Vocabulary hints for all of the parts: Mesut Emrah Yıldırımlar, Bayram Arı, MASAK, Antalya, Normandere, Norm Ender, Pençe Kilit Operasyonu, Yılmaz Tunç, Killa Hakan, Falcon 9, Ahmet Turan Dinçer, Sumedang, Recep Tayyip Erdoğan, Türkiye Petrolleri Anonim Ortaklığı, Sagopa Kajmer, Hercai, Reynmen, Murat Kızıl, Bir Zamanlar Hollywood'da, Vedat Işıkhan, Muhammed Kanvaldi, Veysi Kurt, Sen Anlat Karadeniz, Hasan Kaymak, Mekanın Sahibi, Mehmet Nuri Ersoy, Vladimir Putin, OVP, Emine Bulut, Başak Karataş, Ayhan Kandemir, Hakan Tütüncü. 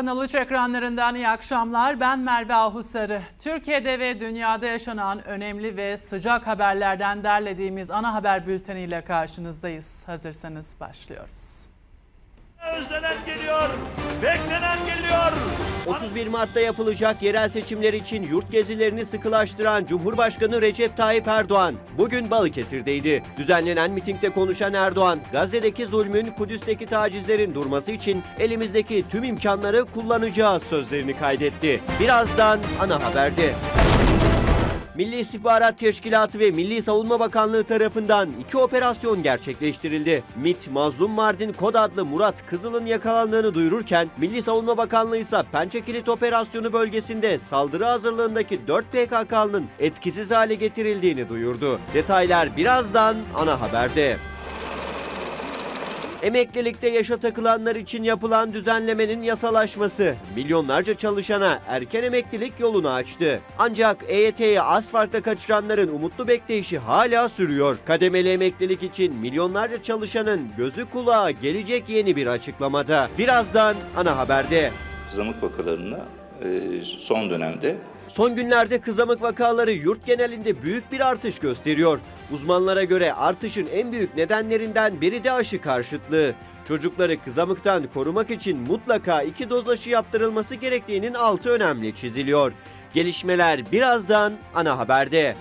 Kanal 3 ekranlarından iyi akşamlar. Ben Merve Ahu Sarı. Türkiye'de ve dünyada yaşanan önemli ve sıcak haberlerden derlediğimiz ana haber bülteniyle karşınızdayız. Hazırsanız başlıyoruz. Özlenen geliyor, beklenen geliyor. 31 Mart'ta yapılacak yerel seçimler için yurt gezilerini sıkılaştıran Cumhurbaşkanı Recep Tayyip Erdoğan bugün Balıkesir'deydi. Düzenlenen mitingde konuşan Erdoğan, Gazze'deki zulmün, Kudüs'teki tacizlerin durması için elimizdeki tüm imkanları kullanacağız sözlerini kaydetti. Birazdan ana haberde. Milli İstihbarat Teşkilatı ve Milli Savunma Bakanlığı tarafından 2 operasyon gerçekleştirildi. MİT, Mazlum Mardin kod adlı Murat Kızıl'ın yakalandığını duyururken, Milli Savunma Bakanlığı ise Pençe Kilit Operasyonu bölgesinde saldırı hazırlığındaki 4 PKK'nın etkisiz hale getirildiğini duyurdu. Detaylar birazdan ana haberde. Emeklilikte yaşa takılanlar için yapılan düzenlemenin yasalaşması milyonlarca çalışana erken emeklilik yolunu açtı. Ancak EYT'yi az farkla kaçıranların umutlu bekleyişi hala sürüyor. Kademeli emeklilik için milyonlarca çalışanın gözü kulağı gelecek yeni bir açıklamada. Birazdan ana haberde. Kızamık vakalarına son dönemde. Son günlerde kızamık vakaları yurt genelinde büyük bir artış gösteriyor. Uzmanlara göre artışın en büyük nedenlerinden biri de aşı karşıtlığı. Çocukları kızamıktan korumak için mutlaka 2 doz aşı yaptırılması gerektiğinin altı önemli çiziliyor. Gelişmeler birazdan ana haberde.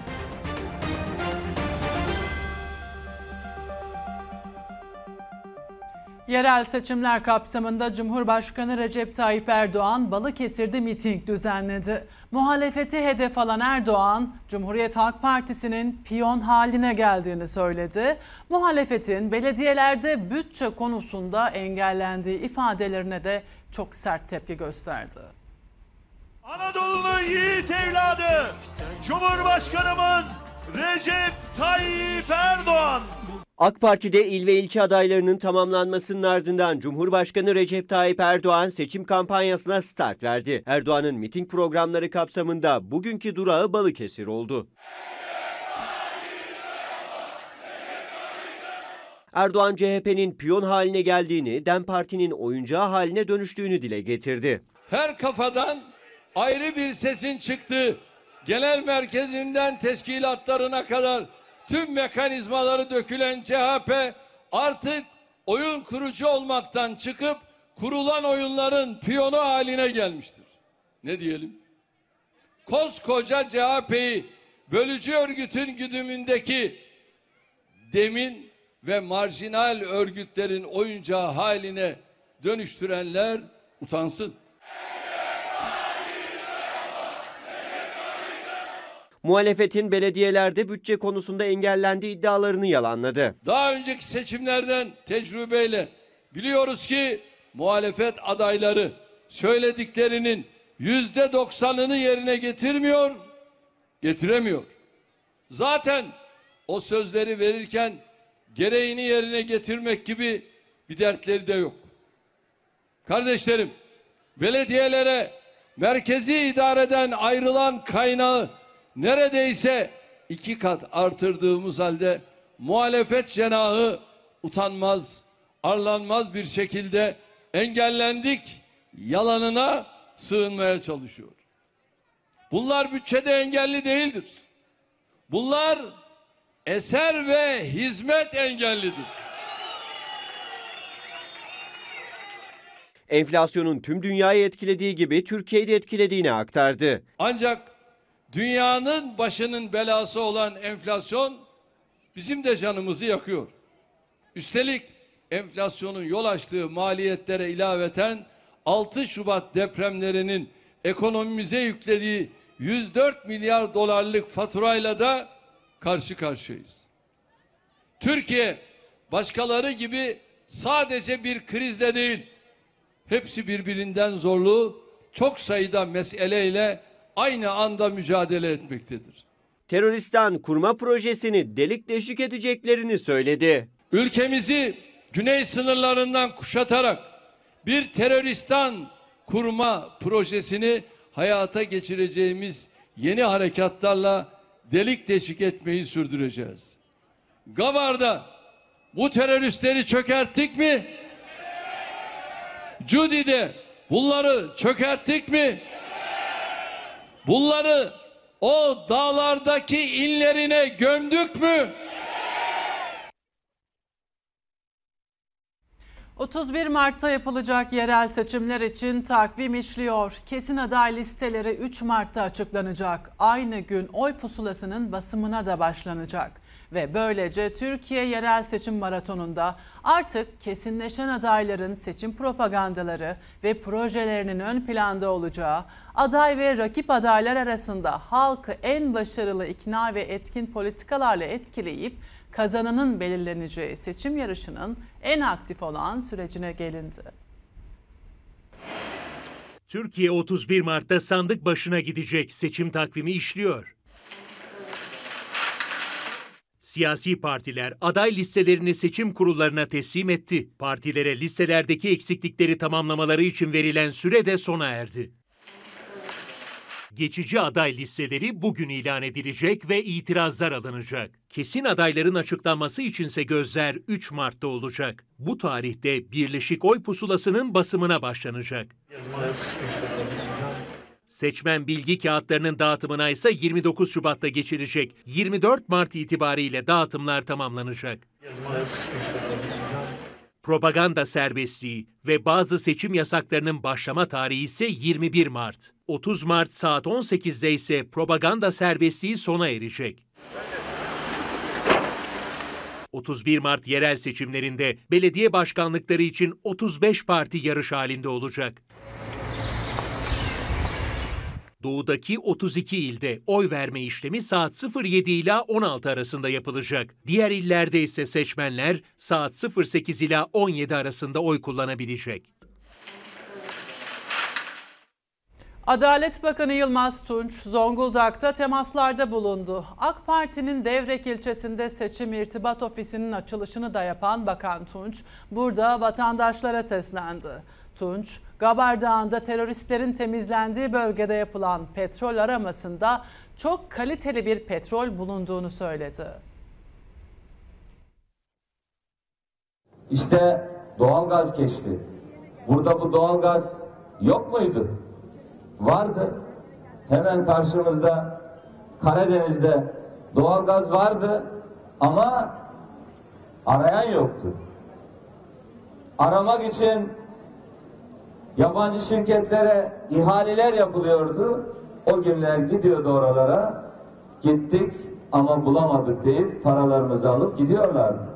Yerel seçimler kapsamında Cumhurbaşkanı Recep Tayyip Erdoğan Balıkesir'de miting düzenledi. Muhalefeti hedef alan Erdoğan, Cumhuriyet Halk Partisi'nin piyon haline geldiğini söyledi. Muhalefetin belediyelerde bütçe konusunda engellendiği ifadelerine de çok sert tepki gösterdi. Anadolu'nun yiğit evladı Cumhurbaşkanımız Recep Tayyip Erdoğan. AK Parti'de il ve ilçe adaylarının tamamlanmasının ardından Cumhurbaşkanı Recep Tayyip Erdoğan seçim kampanyasına start verdi. Erdoğan'ın miting programları kapsamında bugünkü durağı Balıkesir oldu. Erdoğan CHP'nin piyon haline geldiğini, DEM Parti'nin oyuncağı haline dönüştüğünü dile getirdi. Her kafadan ayrı bir sesin çıktığı, genel merkezinden teşkilatlarına kadar tüm mekanizmaları dökülen CHP artık oyun kurucu olmaktan çıkıp kurulan oyunların piyonu haline gelmiştir. Ne diyelim? Koskoca CHP'yi bölücü örgütün güdümündeki demin ve marjinal örgütlerin oyuncağı haline dönüştürenler utansın. Muhalefetin belediyelerde bütçe konusunda engellendiği iddialarını yalanladı. Daha önceki seçimlerden tecrübeyle biliyoruz ki muhalefet adayları söylediklerinin %90'ını yerine getiremiyor. Zaten o sözleri verirken gereğini yerine getirmek gibi bir dertleri de yok. Kardeşlerim, belediyelere merkezi idareden ayrılan kaynağı neredeyse 2 kat artırdığımız halde muhalefet cenahı utanmaz, arlanmaz bir şekilde engellendik yalanına sığınmaya çalışıyor. Bunlar bütçede engelli değildir. Bunlar eser ve hizmet engellidir. Enflasyonun tüm dünyayı etkilediği gibi Türkiye'yi de etkilediğini aktardı. Ancak dünyanın başının belası olan enflasyon bizim de canımızı yakıyor. Üstelik enflasyonun yol açtığı maliyetlere ilaveten 6 Şubat depremlerinin ekonomimize yüklediği 104 milyar dolarlık faturayla da karşı karşıyayız. Türkiye başkaları gibi sadece bir krizle değil, hepsi birbirinden zorlu, çok sayıda meseleyle aynı anda mücadele etmektedir. Teröristan kurma projesini delik deşik edeceklerini söyledi. Ülkemizi güney sınırlarından kuşatarak bir teröristan kurma projesini hayata geçireceğimiz yeni harekatlarla delik deşik etmeyi sürdüreceğiz. Gavar'da bu teröristleri çökerttik mi? Cudi'de bunları çökerttik mi? Bunları o dağlardaki inlerine gömdük mü? 31 Mart'ta yapılacak yerel seçimler için takvim işliyor. Kesin aday listeleri 3 Mart'ta açıklanacak. Aynı gün oy pusulasının basımına da başlanacak. Ve böylece Türkiye yerel seçim maratonunda artık kesinleşen adayların seçim propagandaları ve projelerinin ön planda olacağı, aday ve rakip adaylar arasında halkı en başarılı ikna ve etkin politikalarla etkileyip kazananın belirleneceği seçim yarışının en aktif olan sürecine gelindi. Türkiye 31 Mart'ta sandık başına gidecek, seçim takvimi işliyor. Siyasi partiler aday listelerini seçim kurullarına teslim etti. Partilere listelerdeki eksiklikleri tamamlamaları için verilen süre de sona erdi. Geçici aday listeleri bugün ilan edilecek ve itirazlar alınacak. Kesin adayların açıklanması içinse gözler 3 Mart'ta olacak. Bu tarihte birleşik oy pusulasının basımına başlanacak. Seçmen bilgi kağıtlarının dağıtımına ise 29 Şubat'ta geçilecek. 24 Mart itibariyle dağıtımlar tamamlanacak. Propaganda serbestliği ve bazı seçim yasaklarının başlama tarihi ise 21 Mart. 30 Mart saat 18'de ise propaganda serbestliği sona erecek. 31 Mart yerel seçimlerinde belediye başkanlıkları için 35 parti yarış halinde olacak. Doğudaki 32 ilde oy verme işlemi saat 07 ila 16 arasında yapılacak. Diğer illerde ise seçmenler saat 08 ila 17 arasında oy kullanabilecek. Adalet Bakanı Yılmaz Tunç, Zonguldak'ta temaslarda bulundu. AK Parti'nin Devrek ilçesinde seçim irtibat ofisinin açılışını da yapan Bakan Tunç, burada vatandaşlara seslendi. Tunç, Gabar Dağı'nda teröristlerin temizlendiği bölgede yapılan petrol aramasında çok kaliteli bir petrol bulunduğunu söyledi. İşte doğalgaz keşfi. Burada bu doğalgaz yok muydu? Vardı. Hemen karşımızda Karadeniz'de doğalgaz vardı ama arayan yoktu. Aramak için yabancı şirketlere ihaleler yapılıyordu. O günler gidiyordu oralara. Gittik ama bulamadık deyip paralarımızı alıp gidiyorlardı.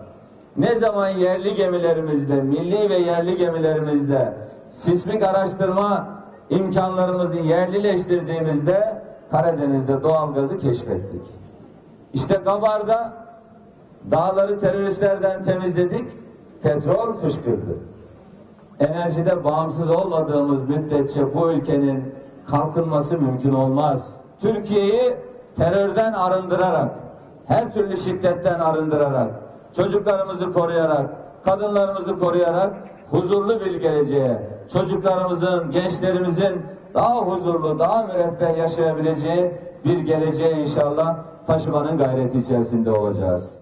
Ne zaman yerli gemilerimizle, milli ve yerli gemilerimizle sismik araştırma imkanlarımızı yerlileştirdiğimizde Karadeniz'de doğalgazı keşfettik. İşte Gabar'da dağları teröristlerden temizledik, petrol fışkırdı. Enerjide bağımsız olmadığımız müddetçe bu ülkenin kalkınması mümkün olmaz. Türkiye'yi terörden arındırarak, her türlü şiddetten arındırarak, çocuklarımızı koruyarak, kadınlarımızı koruyarak huzurlu bir geleceğe, çocuklarımızın, gençlerimizin daha huzurlu, daha müreffeh yaşayabileceği bir geleceğe inşallah taşımanın gayreti içerisinde olacağız.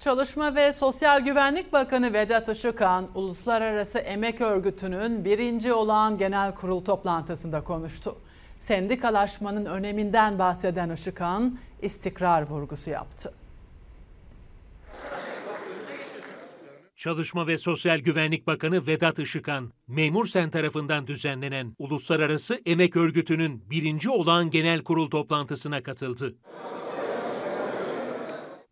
Çalışma ve Sosyal Güvenlik Bakanı Vedat Işıkhan, Uluslararası Emek Örgütü'nün 1. Olağan Genel Kurul toplantısında konuştu. Sendikalaşmanın öneminden bahseden Işıkhan, istikrar vurgusu yaptı. Çalışma ve Sosyal Güvenlik Bakanı Vedat Işıkhan, Memursen tarafından düzenlenen Uluslararası Emek Örgütü'nün 1. Olağan Genel Kurul toplantısına katıldı.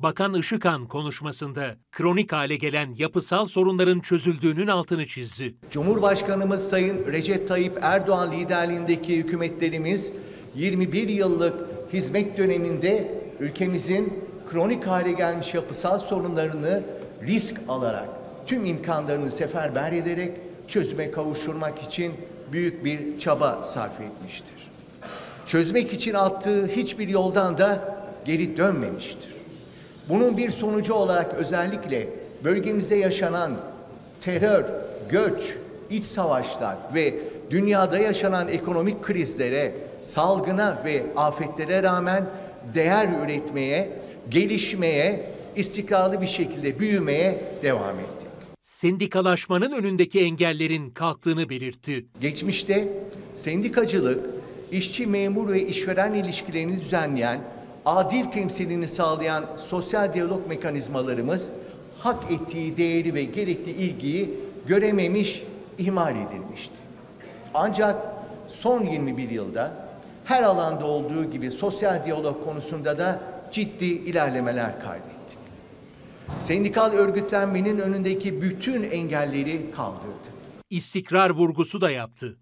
Bakan Işıkhan konuşmasında kronik hale gelen yapısal sorunların çözüldüğünün altını çizdi. Cumhurbaşkanımız Sayın Recep Tayyip Erdoğan liderliğindeki hükümetlerimiz 21 yıllık hizmet döneminde ülkemizin kronik hale gelmiş yapısal sorunlarını risk alarak, tüm imkanlarını seferber ederek çözüme kavuşturmak için büyük bir çaba sarf etmiştir. Çözmek için attığı hiçbir yoldan da geri dönmemiştir. Bunun bir sonucu olarak özellikle bölgemizde yaşanan terör, göç, iç savaşlar ve dünyada yaşanan ekonomik krizlere, salgına ve afetlere rağmen değer üretmeye, gelişmeye, istikrarlı bir şekilde büyümeye devam ettik. sendikalaşmanın önündeki engellerin kalktığını belirtti. Geçmişte sendikacılık, işçi, memur ve işveren ilişkilerini düzenleyen, adil temsilini sağlayan sosyal diyalog mekanizmalarımız hak ettiği değeri ve gerekli ilgiyi görememiş, ihmal edilmişti. Ancak son 21 yılda her alanda olduğu gibi sosyal diyalog konusunda da ciddi ilerlemeler kaydettik. Sendikal örgütlenmenin önündeki bütün engelleri kaldırdı. İstikrar vurgusu da yaptı.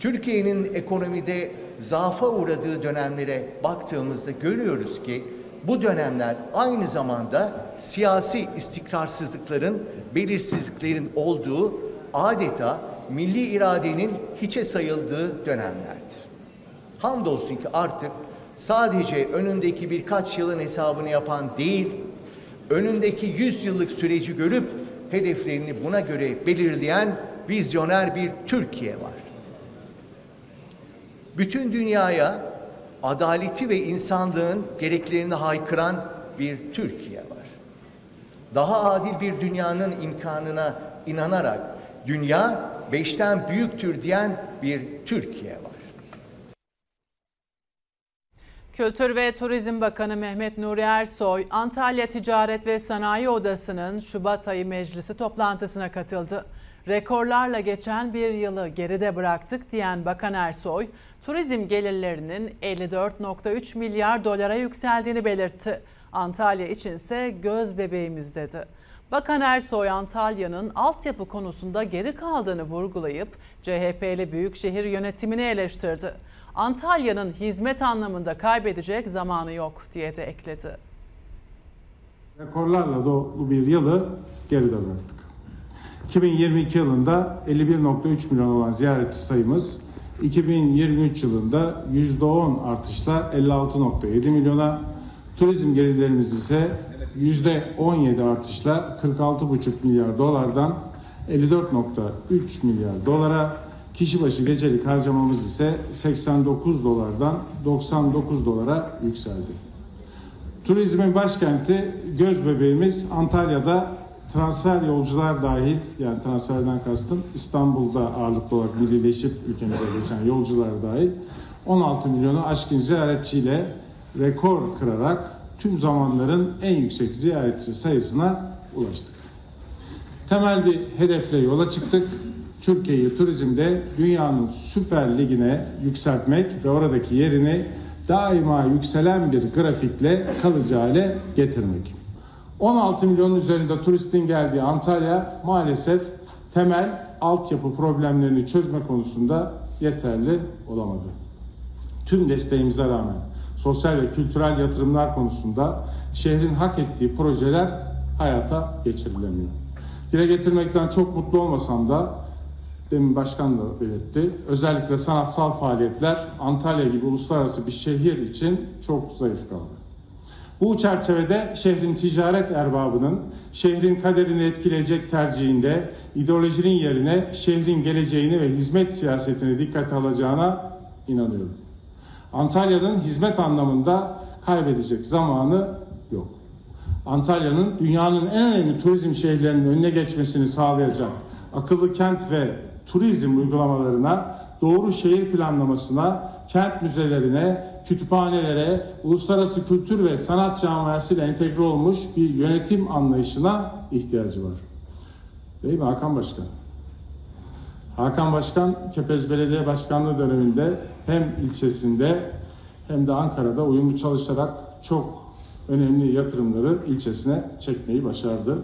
Türkiye'nin ekonomide zaafa uğradığı dönemlere baktığımızda görüyoruz ki bu dönemler aynı zamanda siyasi istikrarsızlıkların, belirsizliklerin olduğu, adeta milli iradenin hiçe sayıldığı dönemlerdir. Hamdolsun ki artık sadece önündeki birkaç yılın hesabını yapan değil, önündeki 100 yıllık süreci görüp hedeflerini buna göre belirleyen vizyoner bir Türkiye var. Bütün dünyaya adaleti ve insanlığın gereklerini haykıran bir Türkiye var. Daha adil bir dünyanın imkanına inanarak dünya beşten büyüktür diyen bir Türkiye var. Kültür ve Turizm Bakanı Mehmet Nuri Ersoy, Antalya Ticaret ve Sanayi Odası'nın Şubat ayı meclisi toplantısına katıldı. Rekorlarla geçen bir yılı geride bıraktık diyen Bakan Ersoy, turizm gelirlerinin 54,3 milyar dolara yükseldiğini belirtti. Antalya içinse göz bebeğimiz dedi. Bakan Ersoy, Antalya'nın altyapı konusunda geri kaldığını vurgulayıp CHP'li büyükşehir yönetimini eleştirdi. Antalya'nın hizmet anlamında kaybedecek zamanı yok diye de ekledi. Rekorlarla dolu bir yılı geride bıraktık. 2022 yılında 51,3 milyon olan ziyaretçi sayımız 2023 yılında %10 artışla 56,7 milyona, turizm gelirlerimiz ise %17 artışla 46,5 milyar dolardan 54,3 milyar dolara, kişi başı gecelik harcamamız ise 89 dolardan 99 dolara yükseldi. Turizmin başkenti, göz bebeğimiz Antalya'da transfer yolcular dahil, yani transferden kastım İstanbul'da ağırlıklı olarak millileşip ülkemize geçen yolcular dahil 16 milyonu aşkın ziyaretçiyle rekor kırarak tüm zamanların en yüksek ziyaretçi sayısına ulaştık. Temel bir hedefle yola çıktık. Türkiye'yi turizmde dünyanın süper ligine yükseltmek ve oradaki yerini daima yükselen bir grafikle kalıcı hale getirmek. 16 milyonun üzerinde turistin geldiği Antalya maalesef temel altyapı problemlerini çözme konusunda yeterli olamadı. Tüm desteğimize rağmen sosyal ve kültürel yatırımlar konusunda şehrin hak ettiği projeler hayata geçirilemiyor. Dile getirmekten çok mutlu olmasam da, demin başkan da belirtti, özellikle sanatsal faaliyetler Antalya gibi uluslararası bir şehir için çok zayıf kaldı. Bu çerçevede şehrin ticaret erbabının şehrin kaderini etkileyecek tercihinde ideolojinin yerine şehrin geleceğini ve hizmet siyasetini dikkate alacağına inanıyorum. Antalya'nın hizmet anlamında kaybedecek zamanı yok. Antalya'nın dünyanın en önemli turizm şehirlerinin önüne geçmesini sağlayacak akıllı kent ve turizm uygulamalarına, doğru şehir planlamasına, kent müzelerine, kütüphanelere, uluslararası kültür ve sanat camiasıyla entegre olmuş bir yönetim anlayışına ihtiyacı var. Değil mi Hakan Başkan? Hakan Başkan, Kepez Belediye Başkanlığı döneminde hem ilçesinde hem de Ankara'da uyumlu çalışarak çok önemli yatırımları ilçesine çekmeyi başardı.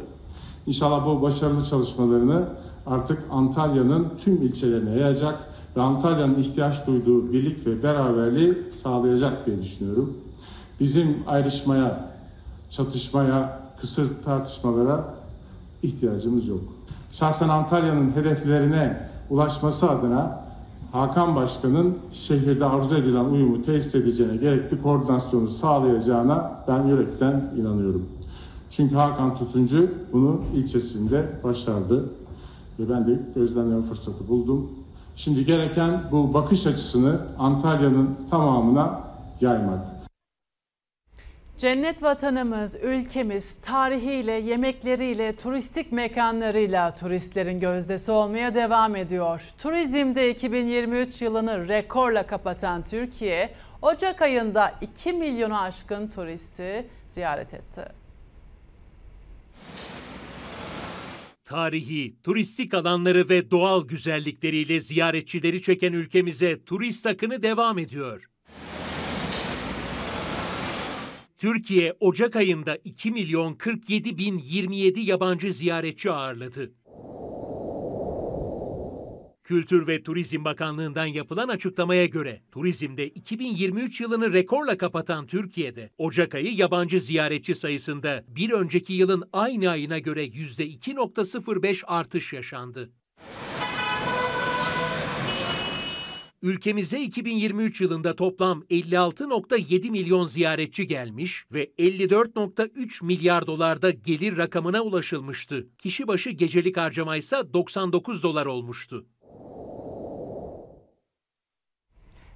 İnşallah bu başarılı çalışmalarını artık Antalya'nın tüm ilçelerine yayacak ve Antalya'nın ihtiyaç duyduğu birlik ve beraberliği sağlayacak diye düşünüyorum. Bizim ayrışmaya, çatışmaya, kısır tartışmalara ihtiyacımız yok. Şahsen Antalya'nın hedeflerine ulaşması adına Hakan Başkan'ın şehirde arzu edilen uyumu tesis edeceğine, gerekli koordinasyonu sağlayacağına ben yürekten inanıyorum. Çünkü Hakan Tütüncü bunu ilçesinde başardı ve ben de gözlemleme fırsatı buldum. Şimdi gereken bu bakış açısını Antalya'nın tamamına yaymak. Cennet vatanımız, ülkemiz tarihiyle, yemekleriyle, turistik mekanlarıyla turistlerin gözdesi olmaya devam ediyor. Turizmde 2023 yılını rekorla kapatan Türkiye, Ocak ayında 2 milyonu aşkın turisti ziyaret etti. Tarihi, turistik alanları ve doğal güzellikleriyle ziyaretçileri çeken ülkemize turist akını devam ediyor. Türkiye, Ocak ayında 2.047.027 yabancı ziyaretçi ağırladı. Kültür ve Turizm Bakanlığı'ndan yapılan açıklamaya göre, turizmde 2023 yılını rekorla kapatan Türkiye'de, Ocak ayı yabancı ziyaretçi sayısında bir önceki yılın aynı ayına göre %2.05 artış yaşandı. Ülkemize 2023 yılında toplam 56.7 milyon ziyaretçi gelmiş ve 54.3 milyar dolarda gelir rakamına ulaşılmıştı. Kişi başı gecelik harcamaysa 99 dolar olmuştu.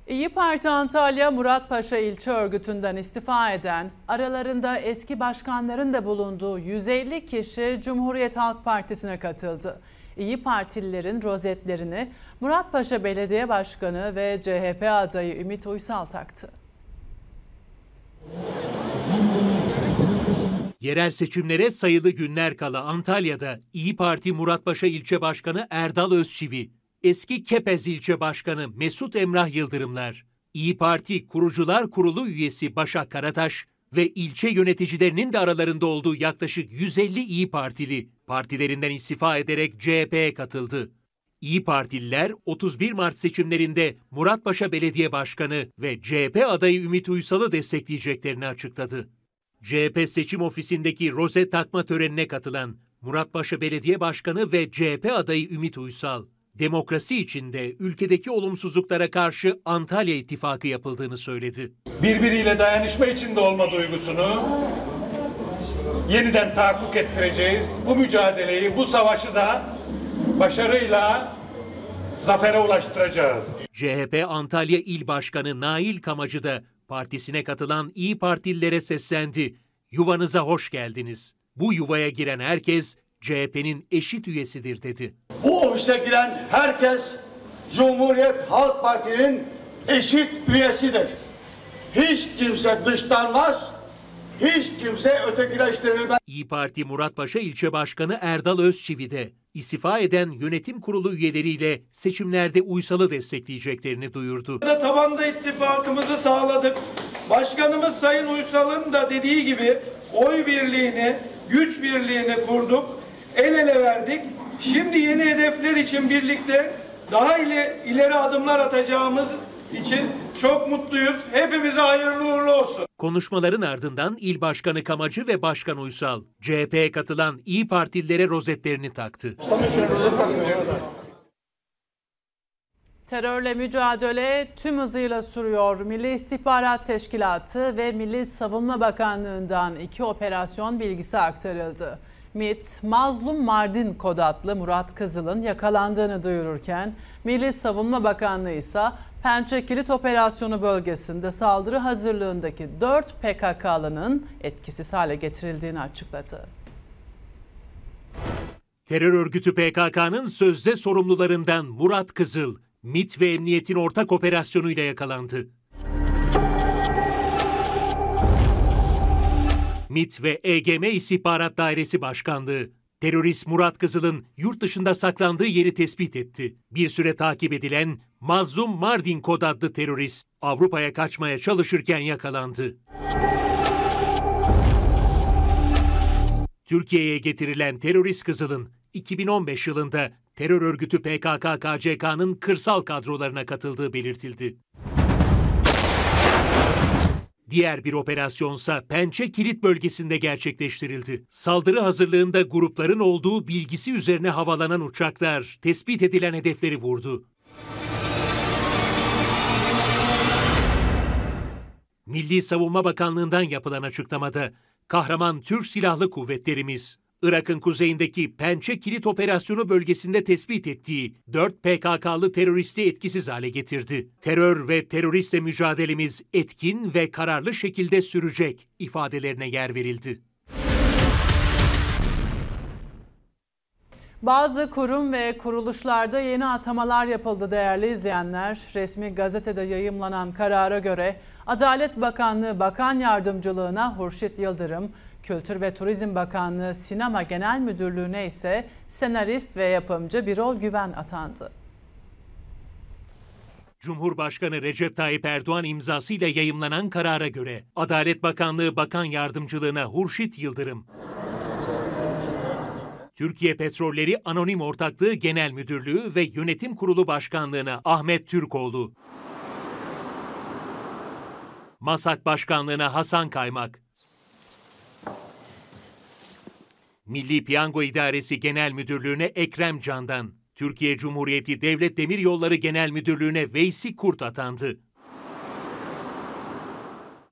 İYİ Parti Antalya, Muratpaşa ilçe örgütünden istifa eden, aralarında eski başkanların da bulunduğu 150 kişi Cumhuriyet Halk Partisi'ne katıldı. İYİ Partililerin rozetlerini Muratpaşa Belediye Başkanı ve CHP adayı Ümit Uysal taktı. Yerel seçimlere sayılı günler kala Antalya'da İYİ Parti Muratpaşa İlçe Başkanı Erdal Özçivi, eski Kepez İlçe Başkanı Mesut Emrah Yıldırımlar, İYİ Parti Kurucular Kurulu üyesi Başak Karataş ve ilçe yöneticilerinin de aralarında olduğu yaklaşık 150 İYİ Partili partilerinden istifa ederek CHP'ye katıldı. İYİ Partililer 31 Mart seçimlerinde Muratpaşa Belediye Başkanı ve CHP adayı Ümit Uysal'ı destekleyeceklerini açıkladı. CHP seçim ofisindeki rozet takma törenine katılan Muratpaşa Belediye Başkanı ve CHP adayı Ümit Uysal, demokrasi içinde ülkedeki olumsuzluklara karşı Antalya ittifakı yapıldığını söyledi. Birbiriyle dayanışma içinde olma duygusunu yeniden tahakkuk ettireceğiz. Bu mücadeleyi, bu savaşı da başarıyla zafere ulaştıracağız. CHP Antalya İl Başkanı Nail Kamacı da partisine katılan İYİ Partililere seslendi. Yuvanıza hoş geldiniz. Bu yuvaya giren herkes CHP'nin eşit üyesidir dedi. Bu ofise giren herkes Cumhuriyet Halk Partisi'nin eşit üyesidir. Hiç kimse dışlanmaz, hiç kimse ötekileştirilmez. İYİ Parti Muratpaşa İlçe Başkanı Erdal Özçivi de istifa eden yönetim kurulu üyeleriyle seçimlerde Uysal'ı destekleyeceklerini duyurdu. Tabanda ittifakımızı sağladık. Başkanımız Sayın Uysal'ın da dediği gibi oy birliğini, güç birliğini kurduk, el ele verdik. Şimdi yeni hedefler için birlikte daha ileri adımlar atacağımız için çok mutluyuz. Hepimize hayırlı uğurlu olsun. Konuşmaların ardından İl Başkanı Kamacı ve Başkan Uysal, CHP'ye katılan İYİ Partililere rozetlerini taktı. Terörle mücadele tüm hızıyla sürüyor. Milli İstihbarat Teşkilatı ve Milli Savunma Bakanlığı'ndan 2 operasyon bilgisi aktarıldı. MİT, Mazlum Mardin kod adlı Murat Kızıl'ın yakalandığını duyururken, Milli Savunma Bakanlığı ise Pençe Kilit Operasyonu bölgesinde saldırı hazırlığındaki 4 PKK'lının etkisiz hale getirildiğini açıkladı. Terör örgütü PKK'nın sözde sorumlularından Murat Kızıl, MİT ve Emniyet'in ortak operasyonuyla yakalandı. MİT ve EGM İstihbarat Dairesi Başkanlığı, terörist Murat Kızıl'ın yurt dışında saklandığı yeri tespit etti. Bir süre takip edilen Mazlum Mardin kod adlı terörist, Avrupa'ya kaçmaya çalışırken yakalandı. Türkiye'ye getirilen terörist Kızıl'ın 2015 yılında terör örgütü PKK-KCK'nın kırsal kadrolarına katıldığı belirtildi. Diğer bir operasyonsa Pençe Kilit bölgesinde gerçekleştirildi. Saldırı hazırlığında grupların olduğu bilgisi üzerine havalanan uçaklar tespit edilen hedefleri vurdu. Milli Savunma Bakanlığı'ndan yapılan açıklamada, "Kahraman Türk Silahlı Kuvvetlerimiz Irak'ın kuzeyindeki Pençe Kilit Operasyonu bölgesinde tespit ettiği 4 PKK'lı teröristi etkisiz hale getirdi. Terör ve teröristle mücadelemiz etkin ve kararlı şekilde sürecek ifadelerine yer verildi. Bazı kurum ve kuruluşlarda yeni atamalar yapıldı değerli izleyenler. Resmi gazetede yayımlanan karara göre Adalet Bakanlığı Bakan Yardımcılığına Hurşit Yıldırım, Kültür ve Turizm Bakanlığı Sinema Genel Müdürlüğü'ne ise senarist ve yapımcı Birol Güven atandı. Cumhurbaşkanı Recep Tayyip Erdoğan imzasıyla yayımlanan karara göre Adalet Bakanlığı Bakan Yardımcılığına Hurşit Yıldırım, Türkiye Petrolleri Anonim Ortaklığı Genel Müdürlüğü ve Yönetim Kurulu Başkanlığı'na Ahmet Türkoğlu, MASAK Başkanlığı'na Hasan Kaymak, Milli Piyango İdaresi Genel Müdürlüğü'ne Ekrem Candan, Türkiye Cumhuriyeti Devlet Demiryolları Genel Müdürlüğü'ne Veysi Kurt atandı.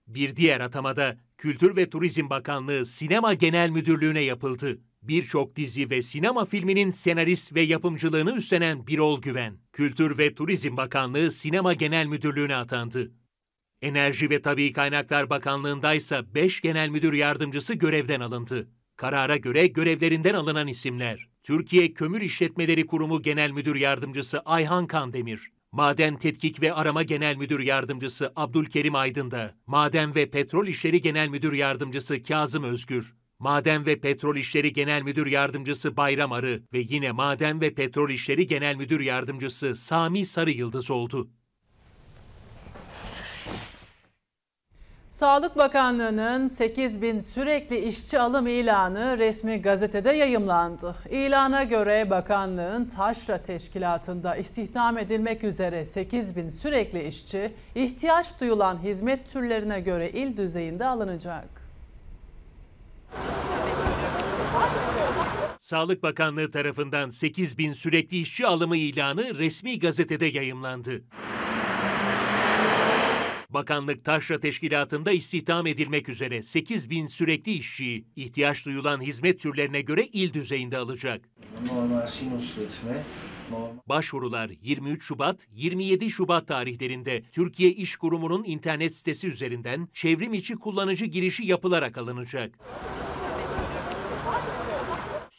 Bir diğer atamada Kültür ve Turizm Bakanlığı Sinema Genel Müdürlüğü'ne yapıldı. Birçok dizi ve sinema filminin senarist ve yapımcılığını üstlenen Birol Güven, Kültür ve Turizm Bakanlığı Sinema Genel Müdürlüğü'ne atandı. Enerji ve Tabii Kaynaklar Bakanlığı'ndaysa 5 genel müdür yardımcısı görevden alındı. Karara göre görevlerinden alınan isimler: Türkiye Kömür İşletmeleri Kurumu Genel Müdür Yardımcısı Ayhan Kandemir, Maden Tetkik ve Arama Genel Müdür Yardımcısı Abdülkerim Aydın'da, Maden ve Petrol İşleri Genel Müdür Yardımcısı Kazım Özgür, Maden ve Petrol İşleri Genel Müdür Yardımcısı Bayram Arı ve yine Maden ve Petrol İşleri Genel Müdür Yardımcısı Sami Sarı Yıldız oldu. Sağlık Bakanlığı'nın 8.000 sürekli işçi alım ilanı resmi gazetede yayımlandı. İlana göre bakanlığın taşra teşkilatında istihdam edilmek üzere 8.000 sürekli işçi, ihtiyaç duyulan hizmet türlerine göre il düzeyinde alınacak. Sağlık Bakanlığı tarafından 8.000 sürekli işçi alımı ilanı resmi gazetede yayımlandı. Bakanlık taşra teşkilatında istihdam edilmek üzere 8.000 sürekli işçiyi ihtiyaç duyulan hizmet türlerine göre il düzeyinde alacak. Başvurular 23 Şubat, 27 Şubat tarihlerinde Türkiye İş Kurumu'nun internet sitesi üzerinden çevrim içi kullanıcı girişi yapılarak alınacak.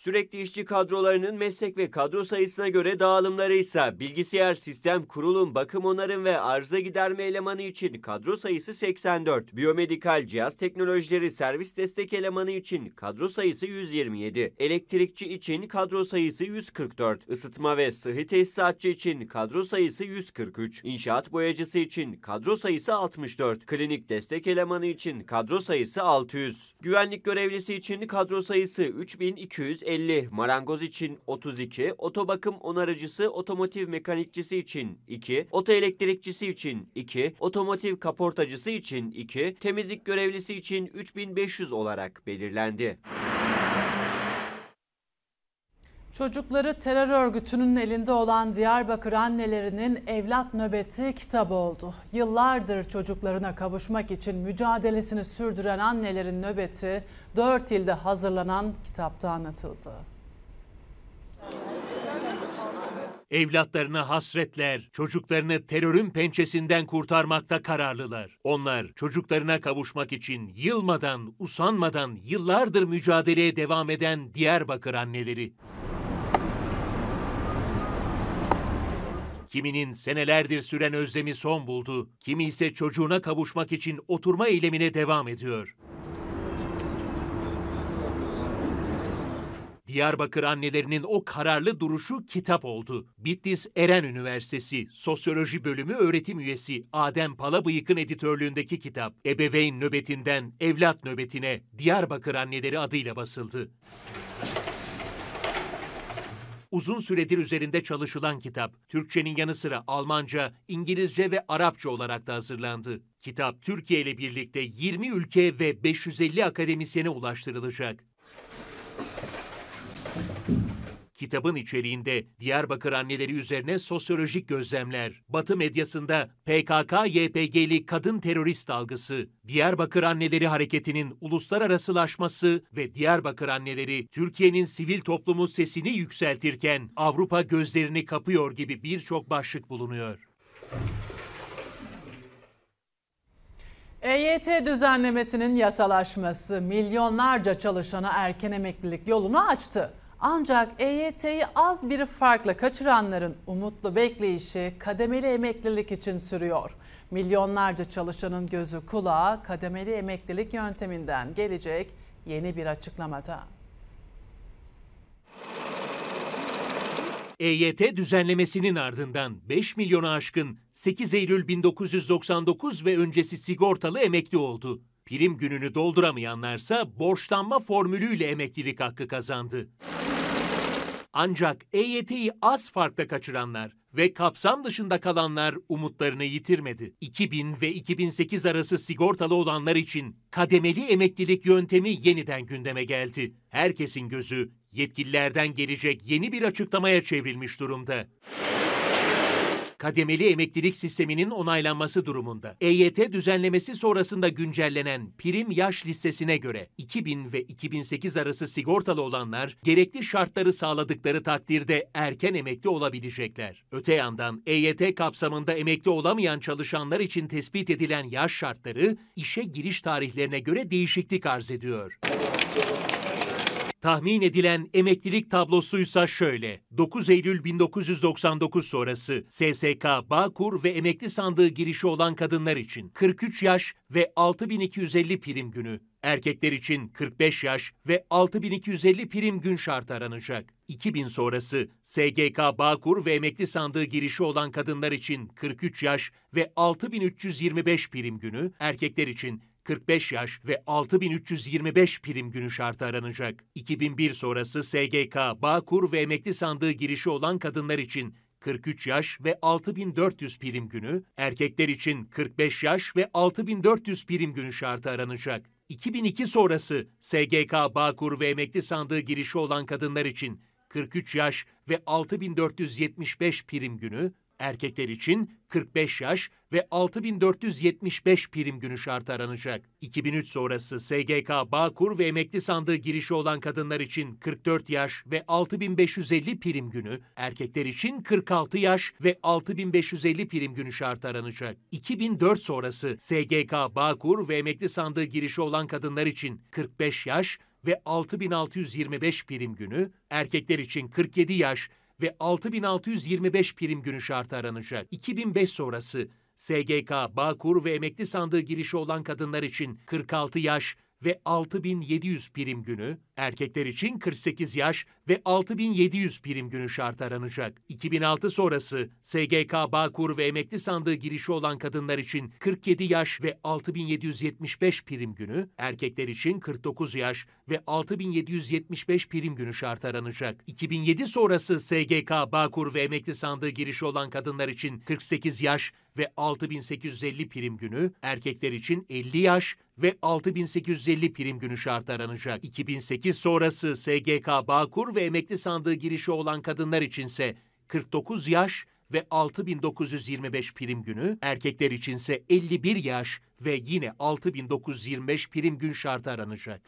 Sürekli işçi kadrolarının meslek ve kadro sayısına göre dağılımları ise bilgisayar, sistem, kurulum, bakım, onarım ve arıza giderme elemanı için kadro sayısı 84, biyomedikal cihaz teknolojileri servis destek elemanı için kadro sayısı 127, elektrikçi için kadro sayısı 144, ısıtma ve sıhhi tesisatçı için kadro sayısı 143, inşaat boyacısı için kadro sayısı 64, klinik destek elemanı için kadro sayısı 600, güvenlik görevlisi için kadro sayısı 3250, marangoz için 32, otobakım onarıcısı, otomotiv mekanikçisi için 2, otoelektrikçisi için 2, otomotiv kaportacısı için 2, temizlik görevlisi için 3500 olarak belirlendi. Çocukları terör örgütünün elinde olan Diyarbakır annelerinin evlat nöbeti kitap oldu. Yıllardır çocuklarına kavuşmak için mücadelesini sürdüren annelerin nöbeti 4 ilde hazırlanan kitapta anlatıldı. Evlatlarına hasretler, çocuklarını terörün pençesinden kurtarmakta kararlılar. Onlar çocuklarına kavuşmak için yılmadan, usanmadan yıllardır mücadeleye devam eden Diyarbakır anneleri. Kiminin senelerdir süren özlemi son buldu, kimi ise çocuğuna kavuşmak için oturma eylemine devam ediyor. Diyarbakır annelerinin o kararlı duruşu kitap oldu. Bitlis Eren Üniversitesi Sosyoloji Bölümü öğretim üyesi Adem Palabıyık'ın editörlüğündeki kitap, ebeveyn nöbetinden evlat nöbetine Diyarbakır anneleri adıyla basıldı. Uzun süredir üzerinde çalışılan kitap, Türkçenin yanı sıra Almanca, İngilizce ve Arapça olarak da hazırlandı. Kitap Türkiye ile birlikte 20 ülke ve 550 akademisyene ulaştırılacak. Kitabın içeriğinde Diyarbakır anneleri üzerine sosyolojik gözlemler, Batı medyasında PKK-YPG'li kadın terörist algısı, Diyarbakır anneleri hareketinin uluslararasılaşması ve Diyarbakır anneleri Türkiye'nin sivil toplumu sesini yükseltirken Avrupa gözlerini kapıyor gibi birçok başlık bulunuyor. EYT düzenlemesinin yasalaşması milyonlarca çalışana erken emeklilik yolunu açtı. Ancak EYT'yi az bir farkla kaçıranların umutlu bekleyişi kademeli emeklilik için sürüyor. Milyonlarca çalışanın gözü kulağı kademeli emeklilik yönteminden gelecek yeni bir açıklamada. EYT düzenlemesinin ardından 5 milyonu aşkın 8 Eylül 1999 ve öncesi sigortalı emekli oldu. Prim gününü dolduramayanlarsa borçlanma formülüyle emeklilik hakkı kazandı. Ancak EYT'yi az farkla kaçıranlar ve kapsam dışında kalanlar umutlarını yitirmedi. 2000 ve 2008 arası sigortalı olanlar için kademeli emeklilik yöntemi yeniden gündeme geldi. Herkesin gözü yetkililerden gelecek yeni bir açıklamaya çevrilmiş durumda. Kademeli emeklilik sisteminin onaylanması durumunda EYT düzenlemesi sonrasında güncellenen prim yaş listesine göre 2000 ve 2008 arası sigortalı olanlar gerekli şartları sağladıkları takdirde erken emekli olabilecekler. Öte yandan EYT kapsamında emekli olamayan çalışanlar için tespit edilen yaş şartları işe giriş tarihlerine göre değişiklik arz ediyor. Tahmin edilen emeklilik tablosuysa şöyle. 9 Eylül 1999 sonrası SSK, Bağkur ve emekli sandığı girişi olan kadınlar için 43 yaş ve 6250 prim günü, erkekler için 45 yaş ve 6250 prim gün şartı aranacak. 2000 sonrası SGK, Bağkur ve emekli sandığı girişi olan kadınlar için 43 yaş ve 6325 prim günü, erkekler için 45 yaş ve 6325 prim günü şartı aranacak. 2001 sonrası SGK, Bağkur ve emekli sandığı girişi olan kadınlar için 43 yaş ve 6400 prim günü, erkekler için 45 yaş ve 6400 prim günü şartı aranacak. 2002 sonrası SGK, Bağkur ve emekli sandığı girişi olan kadınlar için 43 yaş ve 6475 prim günü, erkekler için 45 yaş ve 6475 prim günü şartı aranacak. 2003 sonrası SGK, Bağkur ve emekli sandığı girişi olan kadınlar için 44 yaş ve 6550 prim günü, erkekler için 46 yaş ve 6550 prim günü şartı aranacak. 2004 sonrası SGK, Bağkur ve emekli sandığı girişi olan kadınlar için 45 yaş ve 6625 prim günü, erkekler için 47 yaş ve 6625 prim günü şartı aranacak. 2005 sonrası SGK, Bağkur ve emekli sandığı girişi olan kadınlar için 46 yaş ve 6700 prim günü, erkekler için 48 yaş ve 6700 prim günü şartı aranacak. 2006 sonrası SGK, Bağkur ve emekli sandığı girişi olan kadınlar için 47 yaş ve 6775 prim günü, erkekler için 49 yaş ve 6775 prim günü şartı aranacak. 2007 sonrası SGK, Bağkur ve emekli sandığı girişi olan kadınlar için 48 yaş ve 6850 prim günü, erkekler için 50 yaş ve 6850 prim günü şartı aranacak. 2008 sonrası SGK, Bağkur ve emekli sandığı girişi olan kadınlar içinse 49 yaş ve 6925 prim günü, erkekler içinse 51 yaş ve yine 6925 prim gün şartı aranacak.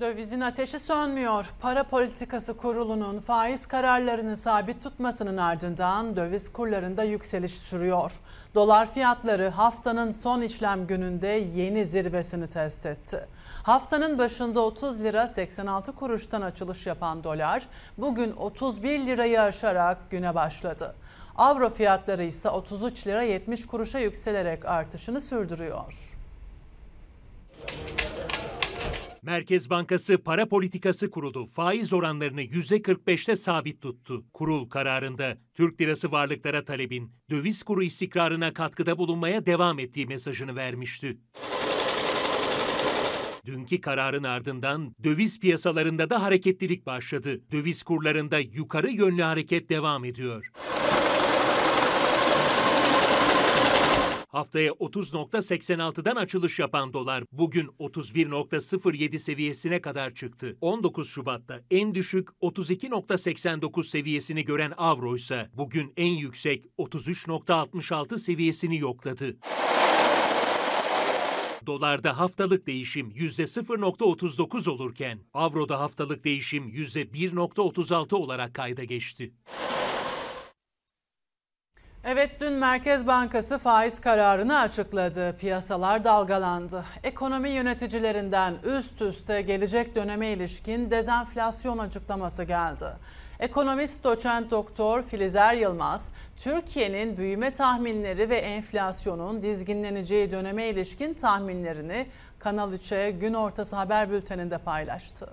Dövizin ateşi sönmüyor. Para Politikası Kurulu'nun faiz kararlarını sabit tutmasının ardından döviz kurlarında yükseliş sürüyor. Dolar fiyatları haftanın son işlem gününde yeni zirvesini test etti. Haftanın başında 30 lira 86 kuruştan açılış yapan dolar bugün 31 lirayı aşarak güne başladı. Avro fiyatları ise 33 lira 70 kuruşa yükselerek artışını sürdürüyor. Merkez Bankası Para Politikası Kurulu faiz oranlarını %45'te sabit tuttu. Kurul kararında Türk lirası varlıklara talebin döviz kuru istikrarına katkıda bulunmaya devam ettiği mesajını vermişti. Dünkü kararın ardından döviz piyasalarında da hareketlilik başladı. Döviz kurlarında yukarı yönlü hareket devam ediyor. Haftaya 30.86'dan açılış yapan dolar bugün 31.07 seviyesine kadar çıktı. 19 Şubat'ta en düşük 32.89 seviyesini gören avro ise bugün en yüksek 33.66 seviyesini yokladı. Dolarda haftalık değişim %0.39 olurken, avroda haftalık değişim %1.36 olarak kayda geçti. Evet, dün Merkez Bankası faiz kararını açıkladı. Piyasalar dalgalandı. Ekonomi yöneticilerinden üst üste gelecek döneme ilişkin dezenflasyon açıklaması geldi. Ekonomist doçent doktor Filizer Yılmaz, Türkiye'nin büyüme tahminleri ve enflasyonun dizginleneceği döneme ilişkin tahminlerini Kanal 3'e gün ortası haber bülteninde paylaştı.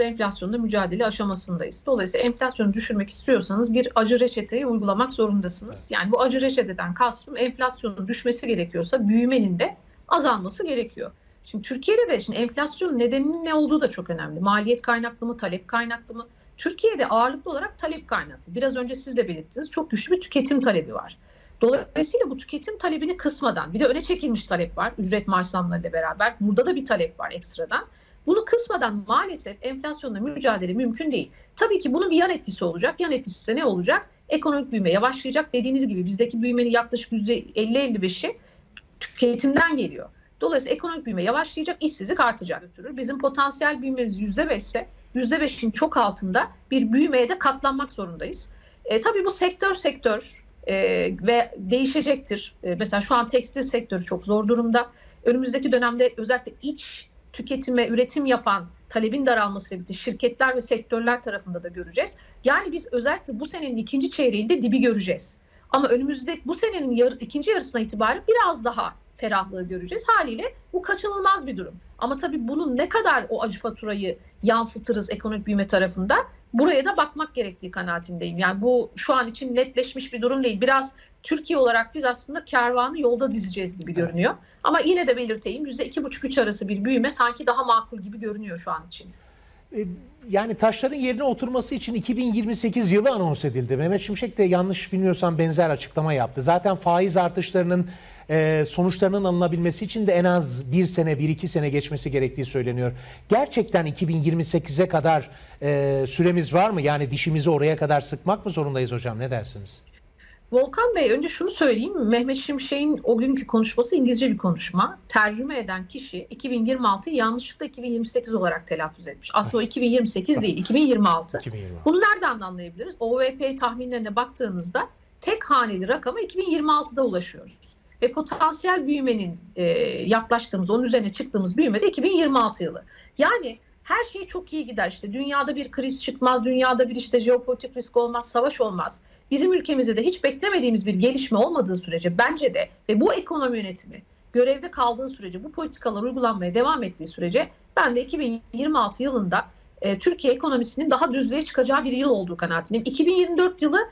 Enflasyonda mücadele aşamasındayız. Dolayısıyla enflasyonu düşürmek istiyorsanız bir acı reçeteyi uygulamak zorundasınız. Yani bu acı reçeteden kastım enflasyonun düşmesi gerekiyorsa büyümenin de azalması gerekiyor. Şimdi Türkiye'de de şimdi enflasyonun nedeninin ne olduğu da çok önemli. Maliyet kaynaklı mı, talep kaynaklı mı? Türkiye'de ağırlıklı olarak talep kaynaklı. Biraz önce siz de belirttiniz. Çok güçlü bir tüketim talebi var. Dolayısıyla bu tüketim talebini kısmadan, bir de öne çekilmiş talep var ücret maaş zamlarıyla beraber. Burada da bir talep var ekstradan. Bunu kısmadan maalesef enflasyonla mücadele mümkün değil. Tabii ki bunun bir yan etkisi olacak. Yan etkisi de ne olacak? Ekonomik büyüme yavaşlayacak. Dediğiniz gibi bizdeki büyümenin yaklaşık %50-55'i tüketimden geliyor. Dolayısıyla ekonomik büyüme yavaşlayacak, işsizlik artacak götürür. Bizim potansiyel büyümemiz %5'se, %5'in çok altında bir büyümeye de katlanmak zorundayız. Tabii bu sektör ve değişecektir. Mesela şu an tekstil sektörü çok zor durumda. Önümüzdeki dönemde özellikle iç tüketime, üretim yapan talebin daralmasıyla birlikte şirketler ve sektörler tarafında da göreceğiz. Yani biz özellikle bu senenin ikinci çeyreğinde dibi göreceğiz. Ama önümüzde bu senenin ikinci yarısına itibaren biraz daha ferahlığı göreceğiz. Haliyle bu kaçınılmaz bir durum. Ama tabii bunun ne kadar o acı faturayı yansıtırız ekonomik büyüme tarafında, buraya da bakmak gerektiği kanaatindeyim. Yani bu şu an için netleşmiş bir durum değil. Biraz Türkiye olarak biz aslında kervanı yolda dizeceğiz gibi görünüyor. Ama yine de belirteyim, %2,5-3 arası bir büyüme sanki daha makul gibi görünüyor şu an için. Yani taşların yerine oturması için 2028 yılı anons edildi. Mehmet Şimşek de yanlış bilmiyorsam benzer açıklama yaptı. Zaten faiz artışlarının sonuçlarının alınabilmesi için de en az 1 sene, 1-2 sene geçmesi gerektiği söyleniyor. Gerçekten 2028'e kadar süremiz var mı? Yani dişimizi oraya kadar sıkmak mı zorundayız hocam? Ne dersiniz? Volkan Bey, önce şunu söyleyeyim. Mehmet Şimşek'in o günkü konuşması İngilizce bir konuşma. Tercüme eden kişi 2026'yı yanlışlıkla 2028 olarak telaffuz etmiş. Aslında o 2028 değil, 2026. Bunu nereden anlayabiliriz? OVP tahminlerine baktığınızda tek haneli rakama 2026'da ulaşıyoruz. Ve potansiyel büyümenin yaklaştığımız, onun üzerine çıktığımız büyüme de 2026 yılı. Yani her şey çok iyi gider. İşte dünyada bir kriz çıkmaz, dünyada bir işte jeopolitik risk olmaz, savaş olmaz. Bizim ülkemizde de hiç beklemediğimiz bir gelişme olmadığı sürece bence de ve bu ekonomi yönetimi görevde kaldığı sürece, bu politikalar uygulanmaya devam ettiği sürece ben de 2026 yılında Türkiye ekonomisinin daha düzlüğe çıkacağı bir yıl olduğu kanaatindeyim. 2024 yılı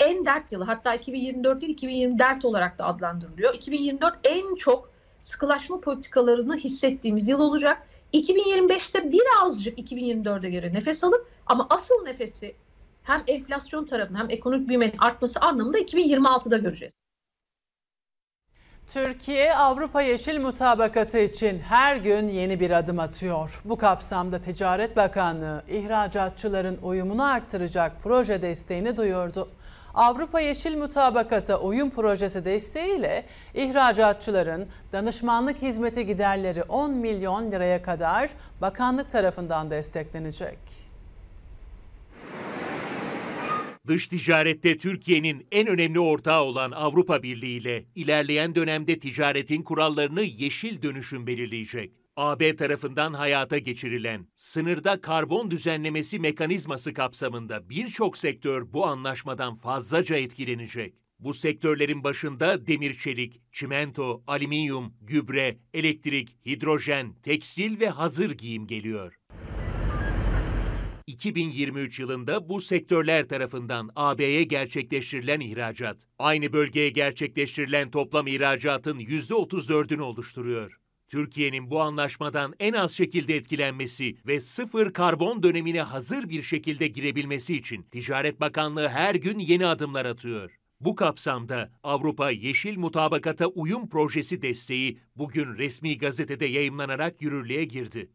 en dert yılı, hatta 2024 değil 2020 dert olarak da adlandırılıyor. 2024 en çok sıkılaşma politikalarını hissettiğimiz yıl olacak. 2025'te birazcık 2024'e göre nefes alıp ama asıl nefesi hem enflasyon tarafında hem ekonomik büyümenin artması anlamında 2026'da göreceğiz. Türkiye, Avrupa Yeşil Mutabakatı için her gün yeni bir adım atıyor. Bu kapsamda Ticaret Bakanlığı, ihracatçıların uyumunu artıracak proje desteğini duyurdu. Avrupa Yeşil Mutabakatı uyum projesi desteğiyle ihracatçıların danışmanlık hizmeti giderleri 10 milyon liraya kadar bakanlık tarafından desteklenecek. Dış ticarette Türkiye'nin en önemli ortağı olan Avrupa Birliği ile ilerleyen dönemde ticaretin kurallarını yeşil dönüşüm belirleyecek. AB tarafından hayata geçirilen sınırda karbon düzenlemesi mekanizması kapsamında birçok sektör bu anlaşmadan fazlaca etkilenecek. Bu sektörlerin başında demir çelik, çimento, alüminyum, gübre, elektrik, hidrojen, tekstil ve hazır giyim geliyor. 2023 yılında bu sektörler tarafından AB'ye gerçekleştirilen ihracat, aynı bölgeye gerçekleştirilen toplam ihracatın %34'ünü oluşturuyor. Türkiye'nin bu anlaşmadan en az şekilde etkilenmesi ve sıfır karbon dönemine hazır bir şekilde girebilmesi için Ticaret Bakanlığı her gün yeni adımlar atıyor. Bu kapsamda Avrupa Yeşil Mutabakata Uyum Projesi desteği bugün resmi gazetede yayımlanarak yürürlüğe girdi.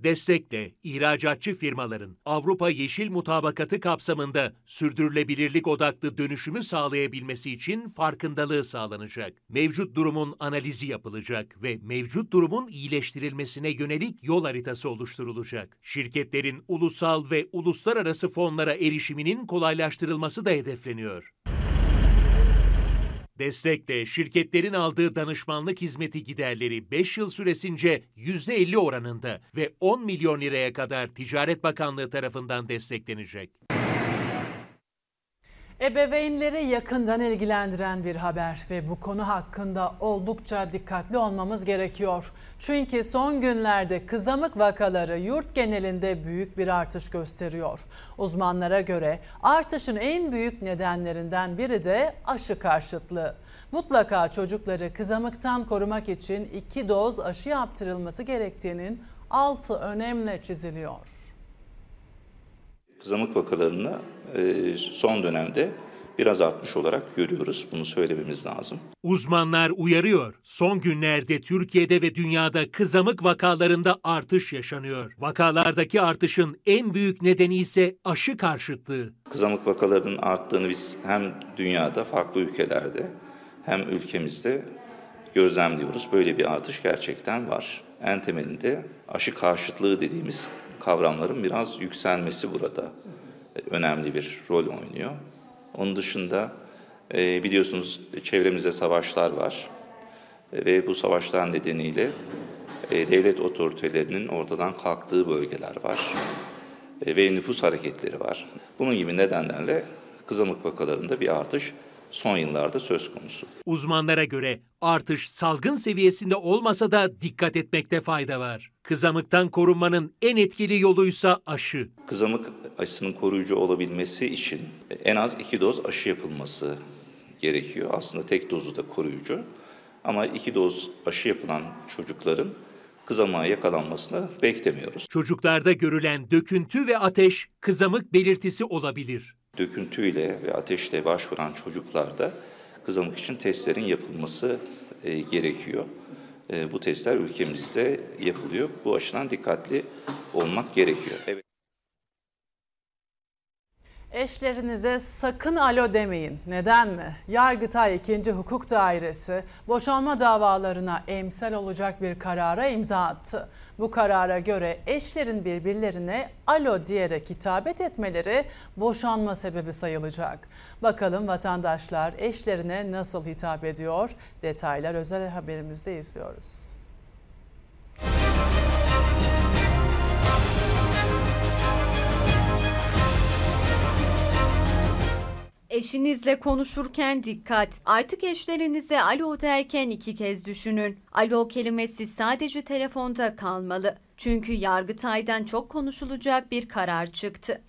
Destekle ihracatçı firmaların Avrupa Yeşil Mutabakatı kapsamında sürdürülebilirlik odaklı dönüşümü sağlayabilmesi için farkındalığı sağlanacak. Mevcut durumun analizi yapılacak ve mevcut durumun iyileştirilmesine yönelik yol haritası oluşturulacak. Şirketlerin ulusal ve uluslararası fonlara erişiminin kolaylaştırılması da hedefleniyor. Destekle şirketlerin aldığı danışmanlık hizmeti giderleri 5 yıl süresince %50 oranında ve 10 milyon liraya kadar Ticaret Bakanlığı tarafından desteklenecek. Ebeveynleri yakından ilgilendiren bir haber ve bu konu hakkında oldukça dikkatli olmamız gerekiyor. Çünkü son günlerde kızamık vakaları yurt genelinde büyük bir artış gösteriyor. Uzmanlara göre artışın en büyük nedenlerinden biri de aşı karşıtlığı. Mutlaka çocukları kızamıktan korumak için 2 doz aşı yaptırılması gerektiğinin altı önemli çiziliyor. Kızamık vakalarını son dönemde biraz artmış olarak görüyoruz. Bunu söylememiz lazım. Uzmanlar uyarıyor. Son günlerde Türkiye'de ve dünyada kızamık vakalarında artış yaşanıyor. Vakalardaki artışın en büyük nedeni ise aşı karşıtlığı. Kızamık vakalarının arttığını biz hem dünyada, farklı ülkelerde hem ülkemizde gözlemliyoruz. Böyle bir artış gerçekten var. En temelinde aşı karşıtlığı dediğimiz kavramların biraz yükselmesi burada önemli bir rol oynuyor. Onun dışında biliyorsunuz çevremizde savaşlar var ve bu savaşlar nedeniyle devlet otoritelerinin ortadan kalktığı bölgeler var ve nüfus hareketleri var. Bunun gibi nedenlerle kızamık vakalarında bir artış son yıllarda söz konusu. Uzmanlara göre artış salgın seviyesinde olmasa da dikkat etmekte fayda var. Kızamıktan korunmanın en etkili yoluysa aşı. Kızamık aşısının koruyucu olabilmesi için en az 2 doz aşı yapılması gerekiyor. Aslında tek dozu da koruyucu ama 2 doz aşı yapılan çocukların kızamığa yakalanmasını beklemiyoruz. Çocuklarda görülen döküntü ve ateş kızamık belirtisi olabilir. Döküntüyle ve ateşle başvuran çocuklarda kızamık için testlerin yapılması gerekiyor. Bu testler ülkemizde yapılıyor. Bu açıdan dikkatli olmak gerekiyor. Evet. Eşlerinize sakın alo demeyin. Neden mi? Yargıtay 2. Hukuk Dairesi boşanma davalarına emsal olacak bir karara imza attı. Bu karara göre eşlerin birbirlerine alo diyerek hitabet etmeleri boşanma sebebi sayılacak. Bakalım vatandaşlar eşlerine nasıl hitap ediyor? Detaylar özel haberimizde izliyoruz. Eşinizle konuşurken dikkat. Artık eşlerinize alo derken 2 kez düşünün. Alo kelimesi sadece telefonda kalmalı. Çünkü Yargıtay'dan çok konuşulacak bir karar çıktı.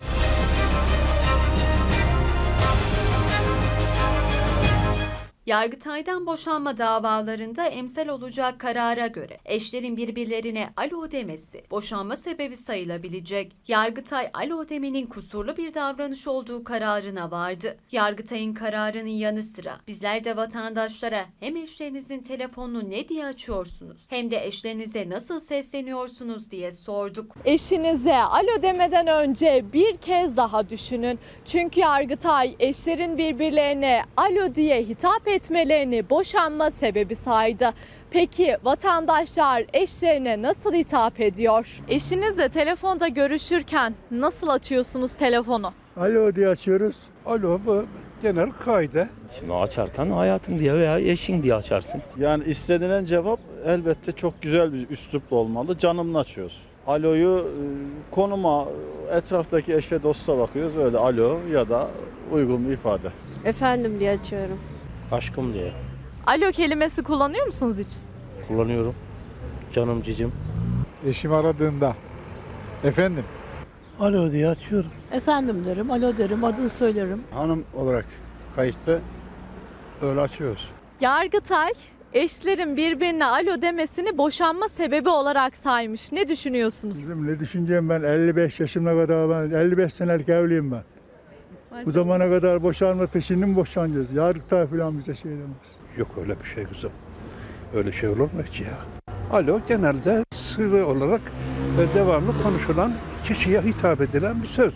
Yargıtay'dan boşanma davalarında emsal olacak karara göre eşlerin birbirlerine alo demesi boşanma sebebi sayılabilecek. Yargıtay alo demenin kusurlu bir davranış olduğu kararına vardı. Yargıtay'ın kararının yanı sıra bizler de vatandaşlara hem eşlerinizin telefonunu ne diye açıyorsunuz hem de eşlerinize nasıl sesleniyorsunuz diye sorduk. Eşinize alo demeden önce 1 kez daha düşünün. Çünkü Yargıtay eşlerin birbirlerine alo diye hitap etmelerini boşanma sebebi saydı. Peki vatandaşlar eşlerine nasıl hitap ediyor? Eşinizle telefonda görüşürken nasıl açıyorsunuz telefonu? Alo diye açıyoruz. Alo bu genel kaide. Şimdi açarken hayatım diye veya eşin diye açarsın. Yani istenilen cevap elbette çok güzel bir üslupla olmalı. Canımla açıyoruz. Alo'yu konuma, etraftaki eşe, dosta bakıyoruz. Öyle alo ya da uygun bir ifade. Efendim diye açıyorum. Aşkım diye. Alo kelimesi kullanıyor musunuz hiç? Kullanıyorum. Canım cicim. Eşim aradığında. Efendim. Alo diye açıyorum. Efendim derim, alo derim, adını söylerim. Hanım olarak kayıtta öyle açıyoruz. Yargıtay eşlerin birbirine alo demesini boşanma sebebi olarak saymış. Ne düşünüyorsunuz? Bizim ne düşüneceğim ben? 55 yaşına kadar ben 55 senelik evliyim ben. Maşallah. Bu zamana kadar boşanmadı, şimdi mi boşanacağız? Yargıtay falan bize şey demez. Yok öyle bir şey kızım. Öyle şey olur mu ki ya? Alo genelde sırrı olarak devamlı konuşulan, kişiye hitap edilen bir söz.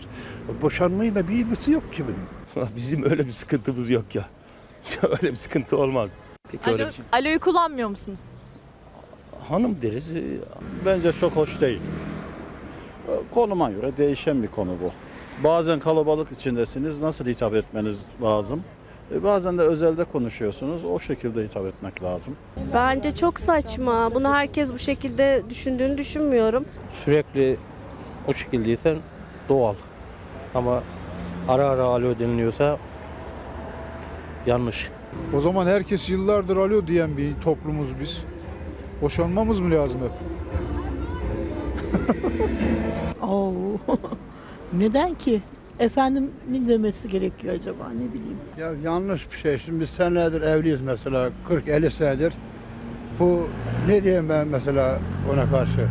Boşanmayla bir ilgisi yok ki bunun. Bizim öyle bir sıkıntımız yok ya. Öyle bir sıkıntı olmaz. Peki alo, öyle şey. Aloyu kullanmıyor musunuz? Hanım deriz. Bence çok hoş değil. Konuma göre değişen bir konu bu. Bazen kalabalık içindesiniz, nasıl hitap etmeniz lazım? Bazen de özelde konuşuyorsunuz, o şekilde hitap etmek lazım. Bence çok saçma. Bunu herkes bu şekilde düşündüğünü düşünmüyorum. Sürekli o şekildeysen doğal. Ama ara ara alo deniliyorsa yanlış. O zaman herkes yıllardır alo diyen bir toplumuz biz. Boşanmamız mı lazım hep? Oo. Neden ki? Efendim mi demesi gerekiyor acaba, ne bileyim. Ya yanlış bir şey. Şimdi biz senelerdir evliyiz mesela, 40-50 senedir. Bu ne diyeyim ben mesela ona karşı?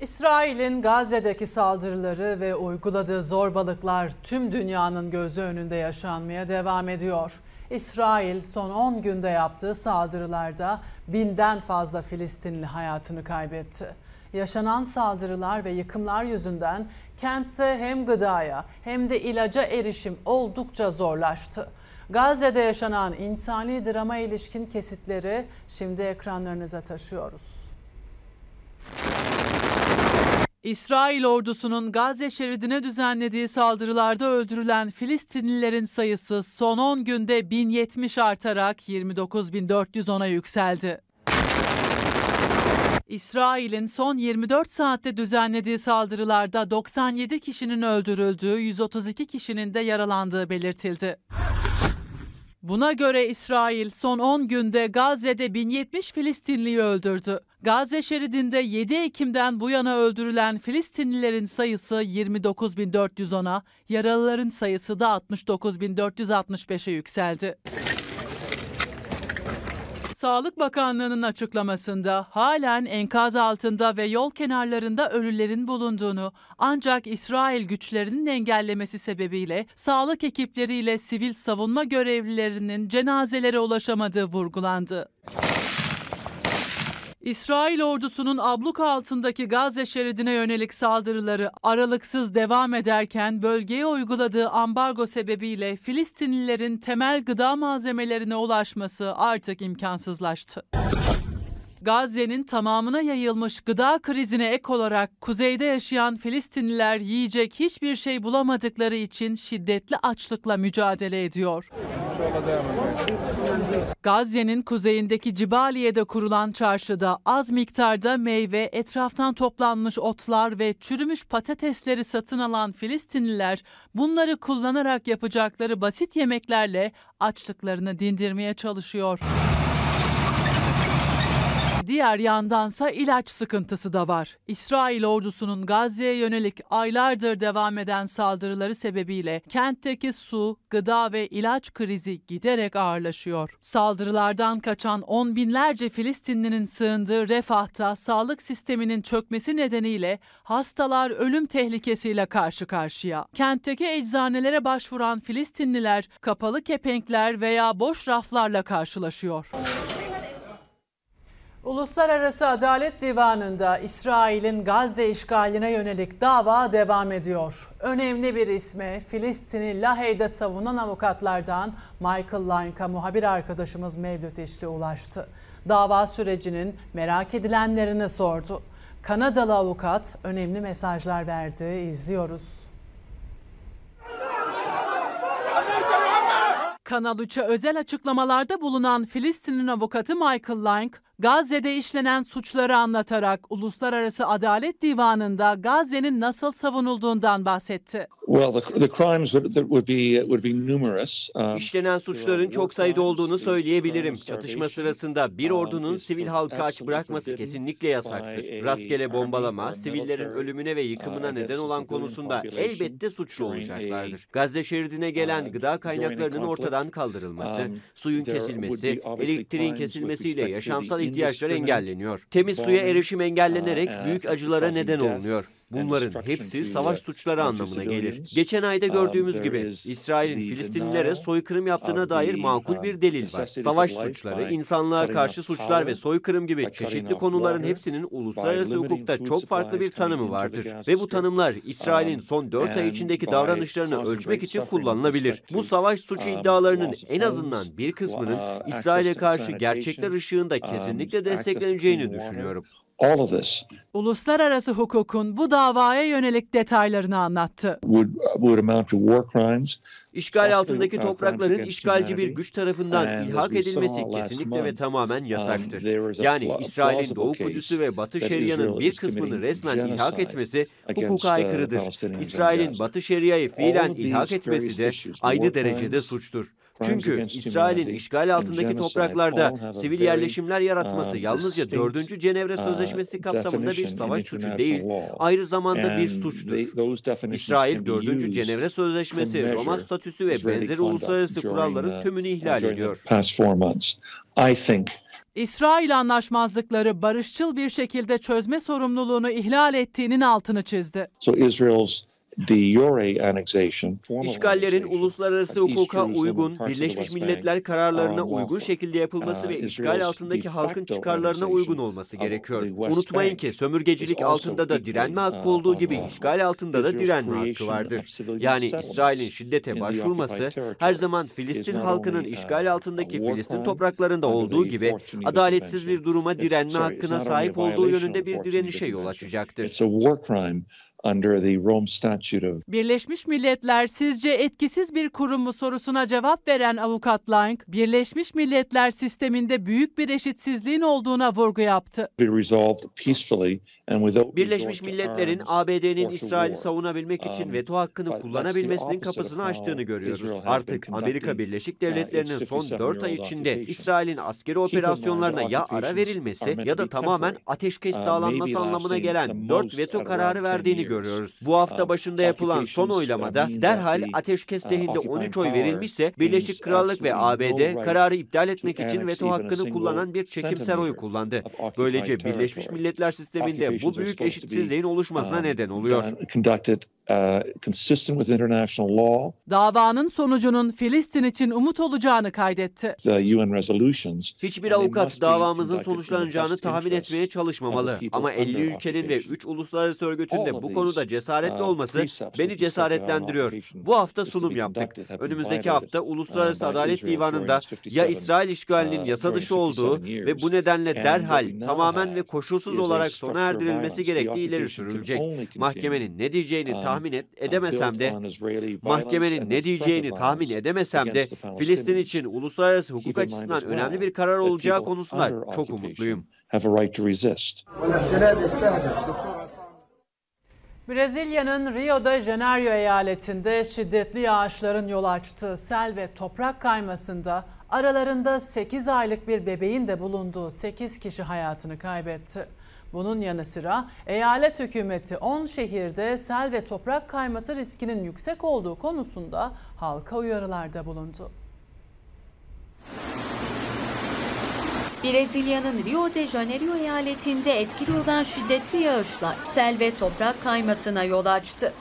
İsrail'in Gazze'deki saldırıları ve uyguladığı zorbalıklar tüm dünyanın gözü önünde yaşanmaya devam ediyor. İsrail son 10 günde yaptığı saldırılarda 1000'den fazla Filistinli hayatını kaybetti. Yaşanan saldırılar ve yıkımlar yüzünden kentte hem gıdaya hem de ilaca erişim oldukça zorlaştı. Gazze'de yaşanan insani drama ilişkin kesitleri şimdi ekranlarınıza taşıyoruz. İsrail ordusunun Gazze şeridine düzenlediği saldırılarda öldürülen Filistinlilerin sayısı son 10 günde 1070 artarak 29.410'a yükseldi. İsrail'in son 24 saatte düzenlediği saldırılarda 97 kişinin öldürüldüğü, 132 kişinin de yaralandığı belirtildi. Buna göre İsrail son 10 günde Gazze'de 1070 Filistinliyi öldürdü. Gazze şeridinde 7 Ekim'den bu yana öldürülen Filistinlilerin sayısı 29.410'a, yaralıların sayısı da 69.465'e yükseldi. Sağlık Bakanlığı'nın açıklamasında halen enkaz altında ve yol kenarlarında ölülerin bulunduğunu, ancak İsrail güçlerinin engellemesi sebebiyle sağlık ekipleriyle sivil savunma görevlilerinin cenazelere ulaşamadığı vurgulandı. İsrail ordusunun abluk altındaki Gazze şeridine yönelik saldırıları aralıksız devam ederken bölgeye uyguladığı ambargo sebebiyle Filistinlilerin temel gıda malzemelerine ulaşması artık imkansızlaştı. Gazze'nin tamamına yayılmış gıda krizine ek olarak kuzeyde yaşayan Filistinliler yiyecek hiçbir şey bulamadıkları için şiddetli açlıkla mücadele ediyor. Gazze'nin kuzeyindeki Cibaliye'de kurulan çarşıda az miktarda meyve, etraftan toplanmış otlar ve çürümüş patatesleri satın alan Filistinliler bunları kullanarak yapacakları basit yemeklerle açlıklarını dindirmeye çalışıyor. Diğer yandansa ilaç sıkıntısı da var. İsrail ordusunun Gazze'ye yönelik aylardır devam eden saldırıları sebebiyle kentteki su, gıda ve ilaç krizi giderek ağırlaşıyor. Saldırılardan kaçan on binlerce Filistinlinin sığındığı Refah'ta sağlık sisteminin çökmesi nedeniyle hastalar ölüm tehlikesiyle karşı karşıya. Kentteki eczanelere başvuran Filistinliler kapalı kepenkler veya boş raflarla karşılaşıyor. Uluslararası Adalet Divanı'nda İsrail'in Gazze işgaline yönelik dava devam ediyor. Önemli bir isme Filistin'i Lahey'de savunan avukatlardan Michael Lank'a muhabir arkadaşımız Mevlüt İşli ulaştı. Dava sürecinin merak edilenlerini sordu. Kanadalı avukat önemli mesajlar verdi. İzliyoruz. Kanal 3'e özel açıklamalarda bulunan Filistin'in avukatı Michael Lank, Gazze'de işlenen suçları anlatarak Uluslararası Adalet Divanı'nda Gazze'nin nasıl savunulduğundan bahsetti. İşlenen suçların çok sayıda olduğunu söyleyebilirim. Çatışma sırasında bir ordunun sivil halka aç bırakması kesinlikle yasaktır. Rastgele bombalama, sivillerin ölümüne ve yıkımına neden olan konusunda elbette suçlu olacaklardır. Gazze şeridine gelen gıda kaynaklarının ortadan kaldırılması, suyun kesilmesi, elektriğin kesilmesiyle yaşamsal ihtiyaçlar engelleniyor. Temiz suya erişim engellenerek büyük acılara neden olunuyor. Bunların hepsi savaş suçları anlamına gelir. Geçen ayda gördüğümüz gibi İsrail'in Filistinlilere soykırım yaptığına dair makul bir delil var. Savaş suçları, insanlığa karşı suçlar ve soykırım gibi çeşitli konuların hepsinin uluslararası hukukta çok farklı bir tanımı vardır. Ve bu tanımlar İsrail'in son 4 ay içindeki davranışlarını ölçmek için kullanılabilir. Bu savaş suçu iddialarının en azından bir kısmının İsrail'e karşı gerçekler ışığında kesinlikle destekleneceğini düşünüyorum. Uluslararası hukukun bu davaya yönelik detaylarını anlattı. İşgal altındaki toprakların işgalci bir güç tarafından ilhak edilmesi kesinlikle ve tamamen yasaktır. Yani İsrail'in Doğu Kudüs'ü ve Batı Şeria'nın bir kısmını resmen ilhak etmesi hukuka aykırıdır. İsrail'in Batı Şeria'yı fiilen ilhak etmesi de aynı derecede suçtur. Çünkü İsrail'in işgal altındaki topraklarda sivil yerleşimler yaratması yalnızca 4. Cenevre Sözleşmesi kapsamında bir savaş suçu değil, ayrı zamanda bir suçtur. İsrail 4. Cenevre Sözleşmesi, Roma Statüsü ve benzeri uluslararası kuralların tümünü ihlal ediyor. İsrail anlaşmazlıkları barışçıl bir şekilde çözme sorumluluğunu ihlal ettiğinin altını çizdi. İşgallerin uluslararası hukuka uygun, Birleşmiş Milletler kararlarına uygun şekilde yapılması ve işgal altındaki halkın çıkarlarına uygun olması gerekiyor. Unutmayın ki sömürgecilik altında da direnme hakkı olduğu gibi işgal altında da direnme hakkı vardır. Yani İsrail'in şiddete başvurması her zaman Filistin halkının işgal altındaki Filistin topraklarında olduğu gibi adaletsiz bir duruma direnme hakkına sahip olduğu yönünde bir direnişe yol açacaktır. Birleşmiş Milletler sizce etkisiz bir kurum mu sorusuna cevap veren avukat Lang, Birleşmiş Milletler sisteminde büyük bir eşitsizliğin olduğuna vurgu yaptı. Birleşmiş Milletler'in ABD'nin İsrail'i savunabilmek için veto hakkını kullanabilmesinin kapısını açtığını görüyoruz. Artık Amerika Birleşik Devletleri'nin son 4 ay içinde İsrail'in askeri operasyonlarına ya ara verilmesi ya da tamamen ateşkes sağlanması anlamına gelen 4 veto kararı verdiğini görüyoruz. Bu hafta başında yapılan son oylamada derhal ateşkes lehinde 13 oy verilmişse Birleşik Krallık ve ABD kararı iptal etmek için veto hakkını kullanan bir çekimser oy kullandı. Böylece Birleşmiş Milletler sisteminde bu büyük eşitsizliğin oluşmasına neden oluyor. Davanın sonucunun Filistin için umut olacağını kaydetti. Hiçbir avukat davamızın sonuçlanacağını tahmin etmeye çalışmamalı. Ama 50 ülkenin ve 3 uluslararası örgütün de bu konuda cesaretli olması beni cesaretlendiriyor. Bu hafta sunum yaptık. Önümüzdeki hafta Uluslararası Adalet Divanı'nda ya İsrail işgalinin yasa dışı olduğu ve bu nedenle derhal tamamen ve koşulsuz olarak sona erdirilmesi gerektiği ileri sürülecek. Mahkemenin ne diyeceğini tahmin edemesem de Filistin için uluslararası hukuk açısından önemli bir karar olacağı konusunda çok umutluyum. Brezilya'nın Rio de Janeiro eyaletinde şiddetli yağışların yol açtığı sel ve toprak kaymasında aralarında 8 aylık bir bebeğin de bulunduğu 8 kişi hayatını kaybetti. Bunun yanı sıra eyalet hükümeti 10 şehirde sel ve toprak kayması riskinin yüksek olduğu konusunda halka uyarılarda bulundu. Brezilya'nın Rio de Janeiro eyaletinde etkili olan şiddetli yağışlar sel ve toprak kaymasına yol açtı.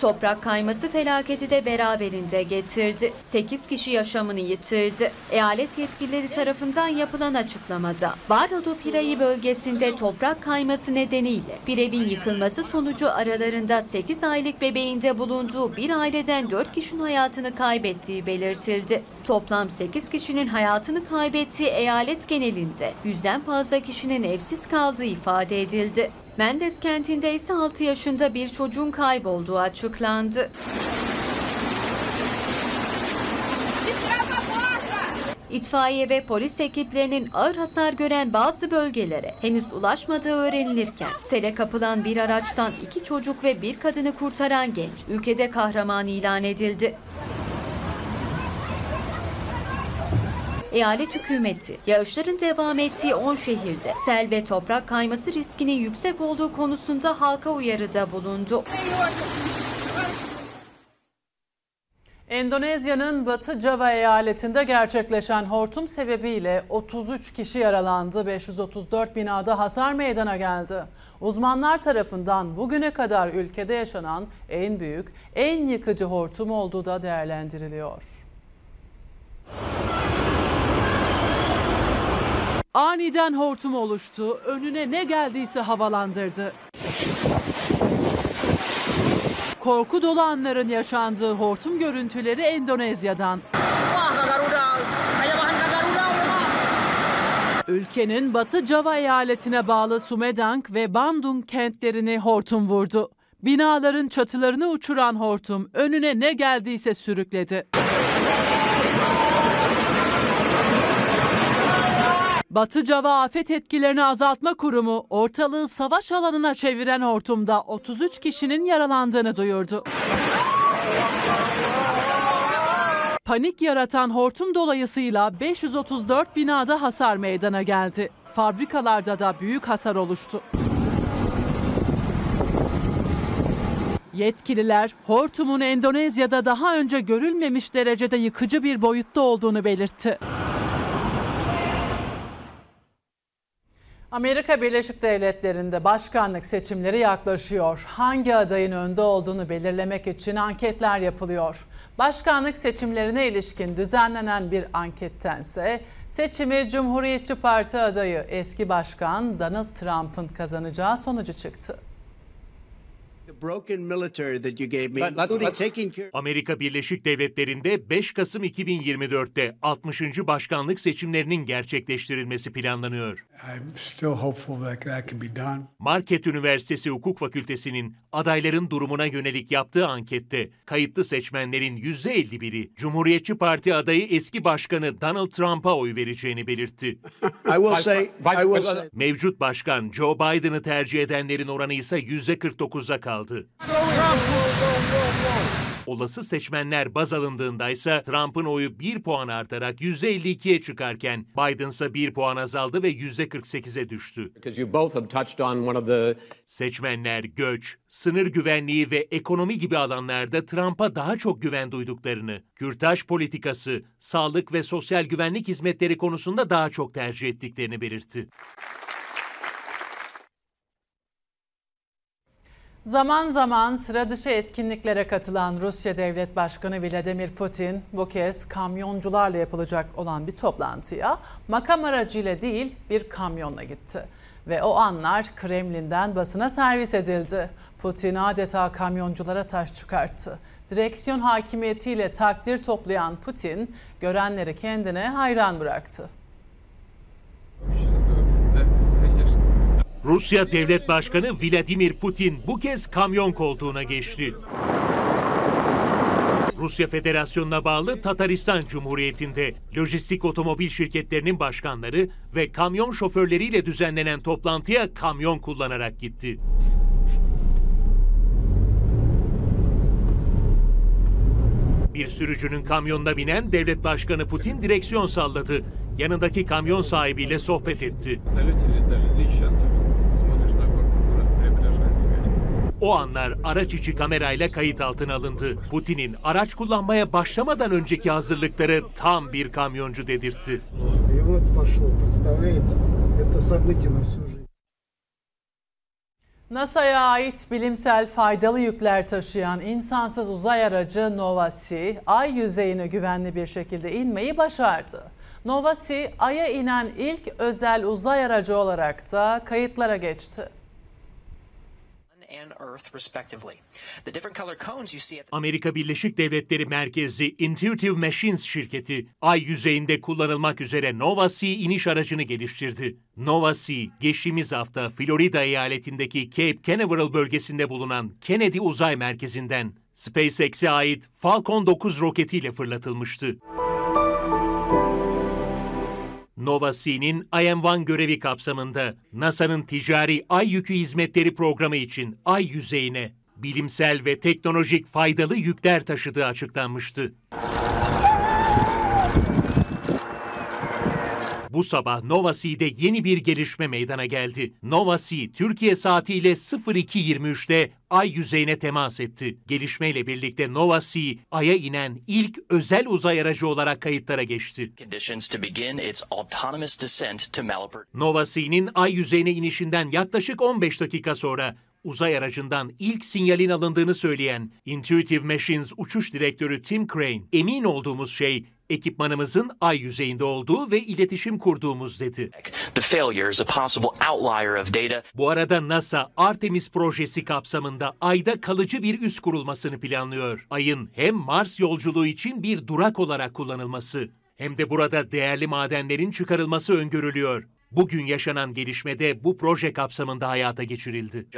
Toprak kayması felaketi de beraberinde getirdi. 8 kişi yaşamını yitirdi. Eyalet yetkilileri tarafından yapılan açıklamada Barra do Piraí bölgesinde toprak kayması nedeniyle bir evin yıkılması sonucu aralarında 8 aylık bebeğinde bulunduğu bir aileden 4 kişinin hayatını kaybettiği belirtildi. Toplam 8 kişinin hayatını kaybettiği eyalet genelinde 100'den fazla kişinin evsiz kaldığı ifade edildi. Mendes kentinde ise 6 yaşında bir çocuğun kaybolduğu açıklandı. itfaiye ve polis ekiplerinin ağır hasar gören bazı bölgelere henüz ulaşmadığı öğrenilirken, sele kapılan bir araçtan 2 çocuk ve 1 kadını kurtaran genç ülkede kahraman ilan edildi. Eyalet hükümeti, yağışların devam ettiği 10 şehirde sel ve toprak kayması riskinin yüksek olduğu konusunda halka uyarıda bulundu. Endonezya'nın Batı Java eyaletinde gerçekleşen hortum sebebiyle 33 kişi yaralandı, 534 binada hasar meydana geldi. Uzmanlar tarafından bugüne kadar ülkede yaşanan en büyük, en yıkıcı hortum olduğu da değerlendiriliyor. Aniden hortum oluştu, önüne ne geldiyse havalandırdı. Korku dolu anların yaşandığı hortum görüntüleri Endonezya'dan. Ülkenin Batı Java eyaletine bağlı Sumedang ve Bandung kentlerini hortum vurdu. Binaların çatılarını uçuran hortum önüne ne geldiyse sürükledi. Batı Java Afet Etkilerini Azaltma Kurumu ortalığı savaş alanına çeviren hortumda 33 kişinin yaralandığını duyurdu. Panik yaratan hortum dolayısıyla 534 binada hasar meydana geldi. Fabrikalarda da büyük hasar oluştu. Yetkililer hortumun Endonezya'da daha önce görülmemiş derecede yıkıcı bir boyutta olduğunu belirtti. Amerika Birleşik Devletleri'nde başkanlık seçimleri yaklaşıyor. Hangi adayın önde olduğunu belirlemek için anketler yapılıyor. Başkanlık seçimlerine ilişkin düzenlenen bir ankettense seçimi Cumhuriyetçi Parti adayı eski başkan Donald Trump'ın kazanacağı sonucu çıktı. Amerika Birleşik Devletleri'nde 5 Kasım 2024'te 60. başkanlık seçimlerinin gerçekleştirilmesi planlanıyor. Marquette Üniversitesi Hukuk Fakültesi'nin adayların durumuna yönelik yaptığı ankette kayıtlı seçmenlerin %51'i Cumhuriyetçi Parti adayı eski başkanı Donald Trump'a oy vereceğini belirtti. Mevcut başkan Joe Biden'ı tercih edenlerin oranı ise %49'a kaldı. Olası seçmenler baz alındığında ise Trump'ın oyu 1 puan artarak %52'ye çıkarken Biden ise 1 puan azaldı ve %48'e düştü. Seçmenler göç, sınır güvenliği ve ekonomi gibi alanlarda Trump'a daha çok güven duyduklarını, kürtaj politikası, sağlık ve sosyal güvenlik hizmetleri konusunda daha çok tercih ettiklerini belirtti. Zaman zaman sıra dışı etkinliklere katılan Rusya Devlet Başkanı Vladimir Putin bu kez kamyoncularla yapılacak olan bir toplantıya makam aracıyla değil bir kamyonla gitti. Ve o anlar Kremlin'den basına servis edildi. Putin adeta kamyonculara taş çıkarttı. Direksiyon hakimiyetiyle takdir toplayan Putin görenleri kendine hayran bıraktı. Rusya Devlet Başkanı Vladimir Putin bu kez kamyon koltuğuna geçti. Rusya Federasyonu'na bağlı Tataristan Cumhuriyeti'nde lojistik otomobil şirketlerinin başkanları ve kamyon şoförleriyle düzenlenen toplantıya kamyon kullanarak gitti. Bir sürücünün kamyonuna binen Devlet Başkanı Putin direksiyon salladı. Yanındaki kamyon sahibiyle sohbet etti. O anlar araç içi kamerayla kayıt altına alındı. Putin'in araç kullanmaya başlamadan önceki hazırlıkları tam bir kamyoncu dedirtti. NASA'ya ait bilimsel faydalı yükler taşıyan insansız uzay aracı Nova-C, ay yüzeyine güvenli bir şekilde inmeyi başardı. Nova-C, Ay'a inen ilk özel uzay aracı olarak da kayıtlara geçti. Amerika Birleşik Devletleri merkezli Intuitive Machines şirketi, ay yüzeyinde kullanılmak üzere Nova-C iniş aracını geliştirdi. Nova-C, geçtiğimiz hafta Florida eyaletindeki Cape Canaveral bölgesinde bulunan Kennedy Uzay Merkezi'nden SpaceX'e ait Falcon 9 roketiyle fırlatılmıştı. Nova-C'nin IM-1 görevi kapsamında NASA'nın ticari ay yükü hizmetleri programı için ay yüzeyine bilimsel ve teknolojik faydalı yükler taşıdığı açıklanmıştı. Bu sabah Nova-C'de yeni bir gelişme meydana geldi. Nova-C, Türkiye saatiyle 02.23'te ay yüzeyine temas etti. Gelişmeyle birlikte Nova-C, Ay'a inen ilk özel uzay aracı olarak kayıtlara geçti. Nova-C'nin ay yüzeyine inişinden yaklaşık 15 dakika sonra uzay aracından ilk sinyalin alındığını söyleyen Intuitive Machines uçuş direktörü Tim Crane, "Emin olduğumuz şey ekipmanımızın ay yüzeyinde olduğu ve iletişim kurduğumuz" dedi. Bu arada NASA, Artemis projesi kapsamında Ay'da kalıcı bir üs kurulmasını planlıyor. Ay'ın hem Mars yolculuğu için bir durak olarak kullanılması hem de burada değerli madenlerin çıkarılması öngörülüyor. Bugün yaşanan gelişmede bu proje kapsamında hayata geçirildi.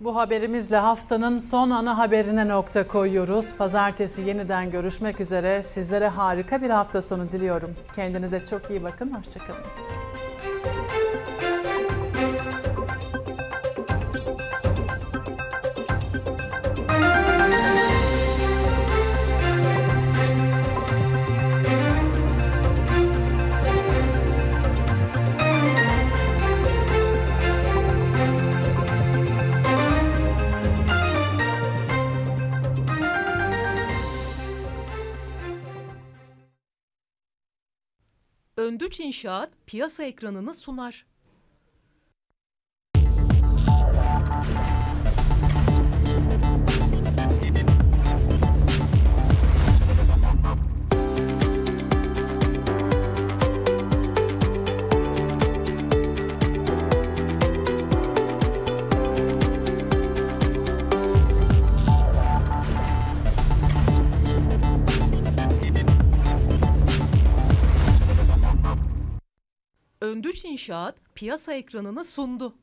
Bu haberimizle haftanın son ana haberine nokta koyuyoruz. Pazartesi yeniden görüşmek üzere. Sizlere harika bir hafta sonu diliyorum. Kendinize çok iyi bakın. Hoşçakalın. Öndüç İnşaat piyasa ekranını sunar. Öndüç İnşaat piyasa ekranını sundu.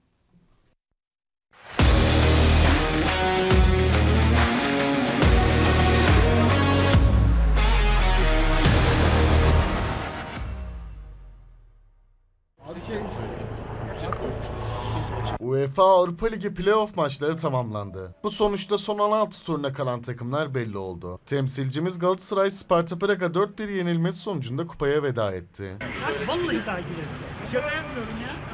UEFA Avrupa Ligi playoff maçları tamamlandı. Bu sonuçta son 16 turuna kalan takımlar belli oldu. Temsilcimiz Galatasaray Sparta Praga 4-1 yenilmesi sonucunda kupaya veda etti. Vallahi takip ediyorum.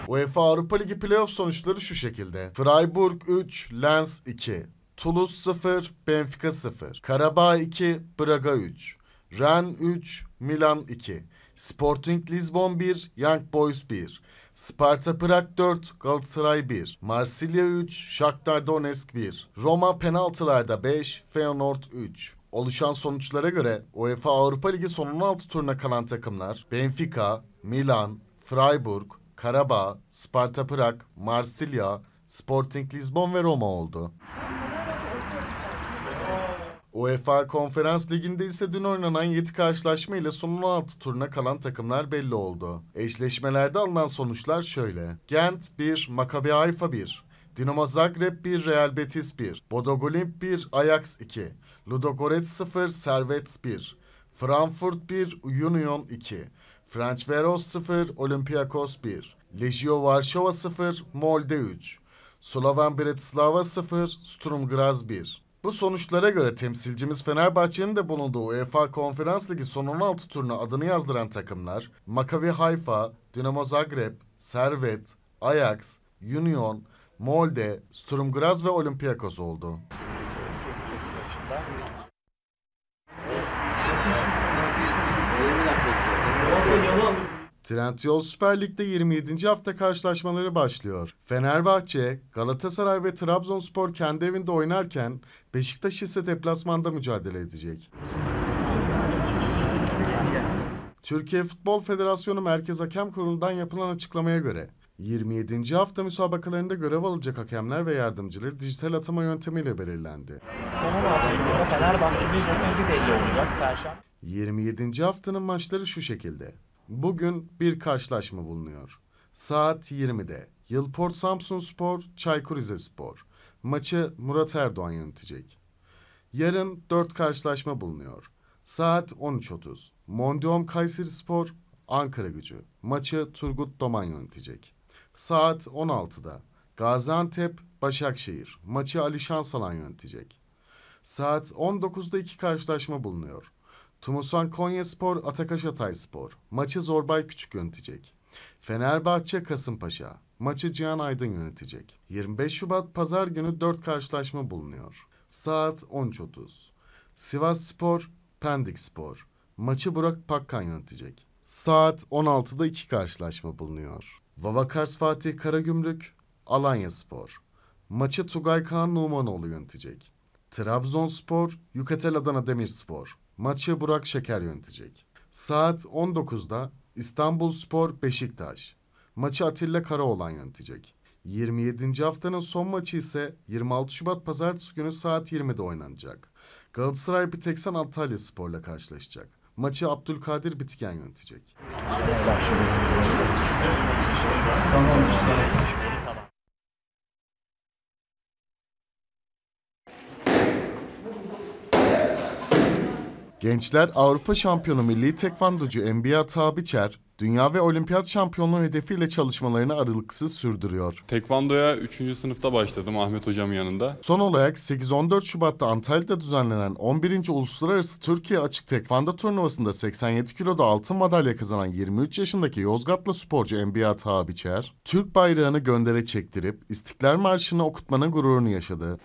UEFA Avrupa Ligi playoff sonuçları şu şekilde: Freiburg 3, Lens 2, Toulouse 0, Benfica 0, Karabağ 2, Braga 3, Rennes 3, Milan 2, Sporting Lisbon 1, Young Boys 1, Sparta Prag 4, Galatasaray 1, Marsilya 3, Shakhtar Donetsk 1, Roma penaltılarda 5, Feyenoord 3. Oluşan sonuçlara göre UEFA Avrupa Ligi son 16 turuna kalan takımlar Benfica, Milan, Freiburg, Karabağ, Sparta Prag, Marsilya, Sporting Lisbon ve Roma oldu. UEFA Konferans Ligi'nde ise dün oynanan 7 karşılaşma ile son 16 turuna kalan takımlar belli oldu. Eşleşmelerde alınan sonuçlar şöyle: Gent 1, Maccabi Haifa 1, Dinamo Zagreb 1, Real Betis 1, Bodoglimt 1, Ajax 2, Ludogorets 0, Servet 1, Frankfurt 1, Union 2, Ferencvaros 0, Olympiakos 1, Legio Varşova 0, Molde 3, Slovan Bratislava 0, Sturm Graz 1. Bu sonuçlara göre temsilcimiz Fenerbahçe'nin de bulunduğu UEFA Konferans Ligi son 16 turuna adını yazdıran takımlar Maccabi Haifa, Dinamo Zagreb, Servet, Ajax, Union, Molde, Sturm Graz ve Olympiakos oldu. Trendyol Süper Lig'de 27. hafta karşılaşmaları başlıyor. Fenerbahçe, Galatasaray ve Trabzonspor kendi evinde oynarken Beşiktaş ise deplasmanda mücadele edecek. Türkiye Futbol Federasyonu Merkez Hakem Kurulu'ndan yapılan açıklamaya göre 27. hafta müsabakalarında görev alacak hakemler ve yardımcıları dijital atama yöntemiyle belirlendi. 27. haftanın maçları şu şekilde. Bugün bir karşılaşma bulunuyor. Saat 20'de Yılport Samsunspor, Çaykur Rizespor. Maçı Murat Erdoğan yönetecek. Yarın 4 karşılaşma bulunuyor. Saat 13.30. Mondium Kayserispor Ankaragücü maçı Turgut Doman yönetecek. Saat 16'da Gaziantep Başakşehir maçı Ali Şansalan yönetecek. Saat 19'da iki karşılaşma bulunuyor. Tumusan Konyaspor Atakaş Hatayspor maçı Zorbay Küçük yönetecek. Fenerbahçe Kasımpaşa maçı Cihan Aydın yönetecek. 25 Şubat Pazar günü 4 karşılaşma bulunuyor. Saat 13.30. Sivasspor Pendikspor maçı Burak Pakkan yönetecek. Saat 16'da 2 karşılaşma bulunuyor. Vavakars Fatih Karagümrük Alanyaspor maçı Tugay Kağan Numanoğlu yönetecek. Trabzonspor Yukatel Adana Demirspor maçı Burak Şeker yönetecek. Saat 19'da İstanbulspor Beşiktaş maçı Atilla Karaoğlan yönetecek. 27. haftanın son maçı ise 26 Şubat Pazartesi günü saat 20'de oynanacak. Galatasaray Biteksen Antalyaspor'la karşılaşacak. Maçı Abdülkadir Bitigen yönetecek. Gençler Avrupa Şampiyonu Milli Tekvandocu Enbiya Tabiçer, dünya ve olimpiyat şampiyonluğu hedefiyle çalışmalarını aralıksız sürdürüyor. Tekvandoya 3. sınıfta başladım Ahmet Hocam'ın yanında. Son olarak 8-14 Şubat'ta Antalya'da düzenlenen 11. Uluslararası Türkiye Açık Tekvando Turnuvası'nda 87 kiloda altın madalya kazanan 23 yaşındaki Yozgatlı sporcu Enbiya Tabiçer, Türk bayrağını göndere çektirip İstiklal Marşı'nı okutmanın gururunu yaşadı.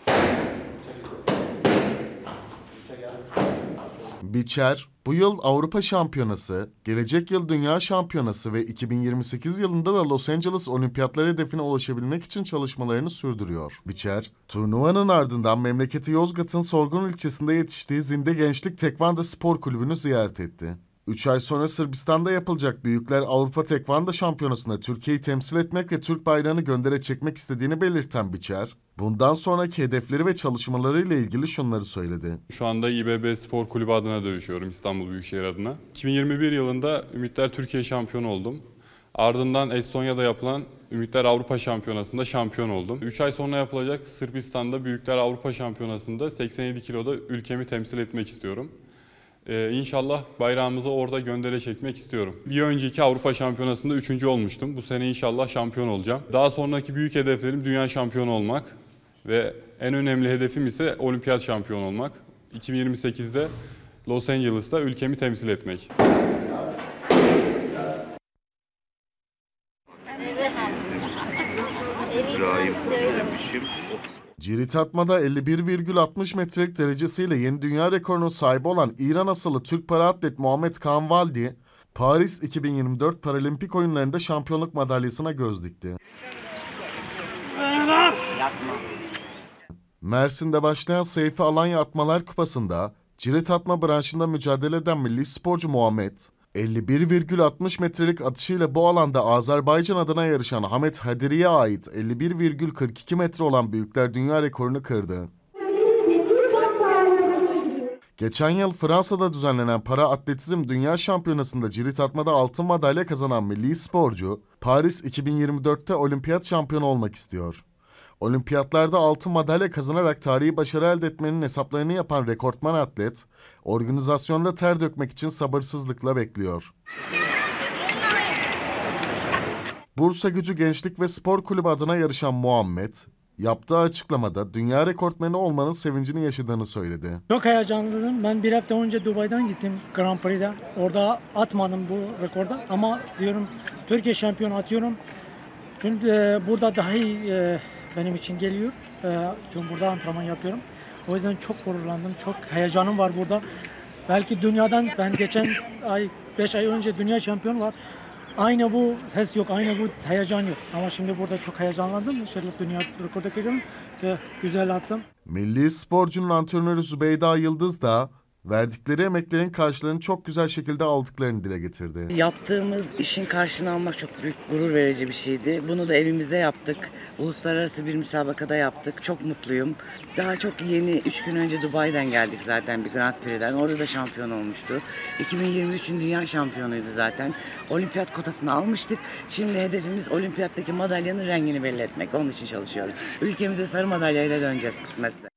Biçer, bu yıl Avrupa Şampiyonası, gelecek yıl Dünya Şampiyonası ve 2028 yılında da Los Angeles Olimpiyatları hedefine ulaşabilmek için çalışmalarını sürdürüyor. Biçer, turnuvanın ardından memleketi Yozgat'ın Sorgun ilçesinde yetiştiği Zinde Gençlik Tekvando Spor Kulübü'nü ziyaret etti. 3 ay sonra Sırbistan'da yapılacak Büyükler Avrupa Tekvando Şampiyonası'nda Türkiye'yi temsil etmek ve Türk bayrağını göndere çekmek istediğini belirten Biçer, bundan sonraki hedefleri ve çalışmalarıyla ilgili şunları söyledi. Şu anda İBB Spor Kulübü adına dövüşüyorum, İstanbul Büyükşehir adına. 2021 yılında Ümitler Türkiye şampiyonu oldum. Ardından Estonya'da yapılan Ümitler Avrupa Şampiyonası'nda şampiyon oldum. 3 ay sonra yapılacak Sırbistan'da Büyükler Avrupa Şampiyonası'nda 87 kiloda ülkemi temsil etmek istiyorum. İnşallah bayrağımızı orada göndere çekmek istiyorum. Bir önceki Avrupa Şampiyonası'nda 3. olmuştum. Bu sene inşallah şampiyon olacağım. Daha sonraki büyük hedeflerim dünya şampiyonu olmak ve en önemli hedefim ise olimpiyat şampiyonu olmak. 2028'de Los Angeles'ta ülkemi temsil etmek. Cirit atmada 51,60 metrelik derecesiyle yeni dünya rekorunun sahibi olan İran asıllı Türk para atlet Muhammed Kanvaldi, Paris 2024 Paralimpik oyunlarında şampiyonluk madalyasına göz dikti. Mersin'de başlayan Seyfi Alanya Atmalar Kupası'nda cirit atma branşında mücadele eden milli sporcu Muhammed, 51,60 metrelik atışıyla bu alanda Azerbaycan adına yarışan Hamet Hadiri'ye ait 51,42 metre olan büyükler dünya rekorunu kırdı. Geçen yıl Fransa'da düzenlenen para atletizm dünya şampiyonasında cirit atmada altın madalya kazanan milli sporcu, Paris 2024'te olimpiyat şampiyonu olmak istiyor. Olimpiyatlarda altın madalya kazanarak tarihi başarı elde etmenin hesaplarını yapan rekortman atlet, organizasyonda ter dökmek için sabırsızlıkla bekliyor. Bursa Gücü Gençlik ve Spor Kulübü adına yarışan Muhammed, yaptığı açıklamada dünya rekortmeni olmanın sevincini yaşadığını söyledi. Çok heyecanlıydım. Ben bir hafta önce Dubai'den gittim Grand Prix'de. Orada atmadım bu rekorda ama diyorum Türkiye şampiyonu atıyorum. Çünkü burada daha iyi... Benim için geliyor. Çünkü burada antrenman yapıyorum. O yüzden çok gururlandım. Çok heyecanım var burada. Belki dünyadan ben geçen ay 5 ay önce dünya şampiyonu var. Aynı bu ses yok. Aynı bu heyecan yok. Ama şimdi burada çok heyecanlandım. İnşallah dünya rekoru kırdım ve güzel attım. Milli sporcunun antrenörü Zübeyda Yıldız da verdikleri emeklerin karşılığını çok güzel şekilde aldıklarını dile getirdi. Yaptığımız işin karşılığını almak çok büyük gurur verici bir şeydi. Bunu da evimizde yaptık. Uluslararası bir müsabakada yaptık. Çok mutluyum. Daha çok yeni 3 gün önce Dubai'den geldik zaten bir Grand Prix'den. Orada da şampiyon olmuştu. 2023'ün dünya şampiyonuydu zaten. Olimpiyat kotasını almıştık. Şimdi hedefimiz olimpiyattaki madalyanın rengini belli etmek. Onun için çalışıyoruz. Ülkemize sarı madalyayla döneceğiz kısmetse.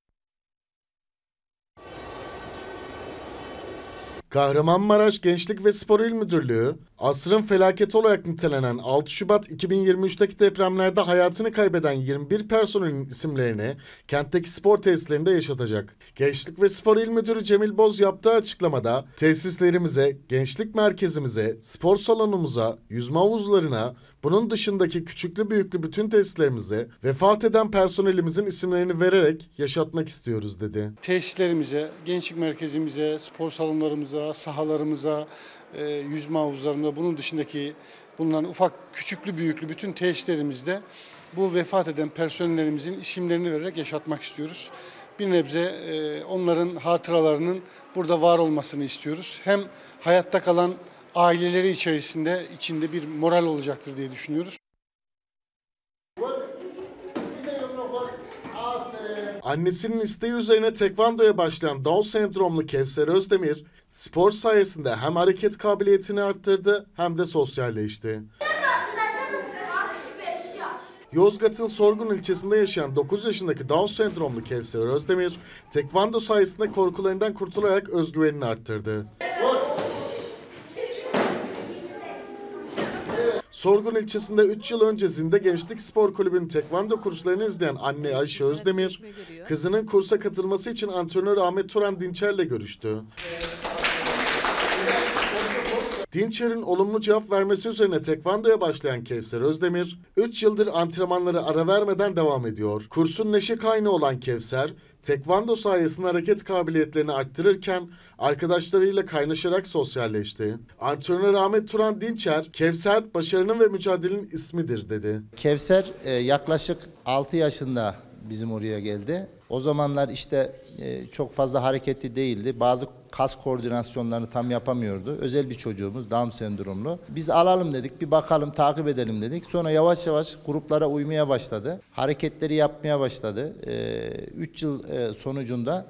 Kahramanmaraş Gençlik ve Spor İl Müdürlüğü, asrın felaketi olarak nitelenen 6 Şubat 2023'teki depremlerde hayatını kaybeden 21 personelin isimlerini kentteki spor tesislerinde yaşatacak. Gençlik ve Spor İl Müdürü Cemil Boz yaptığı açıklamada tesislerimize, gençlik merkezimize, spor salonumuza, yüzme havuzlarına, bunun dışındaki küçüklü büyüklü bütün tesislerimize vefat eden personelimizin isimlerini vererek yaşatmak istiyoruz dedi. Tesislerimize, gençlik merkezimize, spor salonlarımıza, sahalarımıza, yüzme havuzlarında bunun dışındaki bulunan ufak küçüklü büyüklü bütün tesislerimizde bu vefat eden personellerimizin isimlerini vererek yaşatmak istiyoruz. Bir nebze onların hatıralarının burada var olmasını istiyoruz. Hem hayatta kalan aileleri içinde bir moral olacaktır diye düşünüyoruz. Annesinin isteği üzerine tekvandoya başlayan Down sendromlu Kevser Özdemir, spor sayesinde hem hareket kabiliyetini arttırdı hem de sosyalleşti. Yozgat'ın Sorgun ilçesinde yaşayan 9 yaşındaki Down sendromlu Kevser Özdemir, tekvando sayesinde korkularından kurtularak özgüvenini arttırdı. Sorgun ilçesinde 3 yıl önce Zinde Gençlik Spor Kulübü'nün tekvando kurslarını izleyen anne Ayşe Özdemir, kızının kursa katılması için antrenör Ahmet Turan Dinçer'le görüştü. Dinçer'in olumlu cevap vermesi üzerine tekvandoya başlayan Kevser Özdemir, 3 yıldır antrenmanları ara vermeden devam ediyor. Kursun neşe kaynağı olan Kevser, tekvando sayesinde hareket kabiliyetlerini arttırırken arkadaşlarıyla kaynaşarak sosyalleşti. Antrenör Ahmet Turan Dinçer, Kevser başarının ve mücadelenin ismidir dedi. Kevser yaklaşık 6 yaşında bizim oraya geldi. O zamanlar işte çok fazla hareketli değildi. Bazı kas koordinasyonlarını tam yapamıyordu. Özel bir çocuğumuz, Down sendromlu. Biz alalım dedik, bir bakalım, takip edelim dedik. Sonra yavaş yavaş gruplara uymaya başladı. Hareketleri yapmaya başladı. 3 yıl sonucunda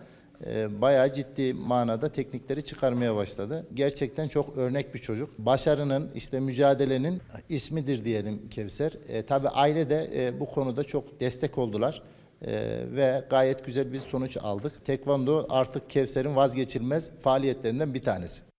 bayağı ciddi manada teknikleri çıkarmaya başladı. Gerçekten çok örnek bir çocuk. Başarının, işte mücadelenin ismidir diyelim Kevser. Tabii aile de bu konuda çok destek oldular. Ve gayet güzel bir sonuç aldık. Tekvando artık Kevser'in vazgeçilmez faaliyetlerinden bir tanesi.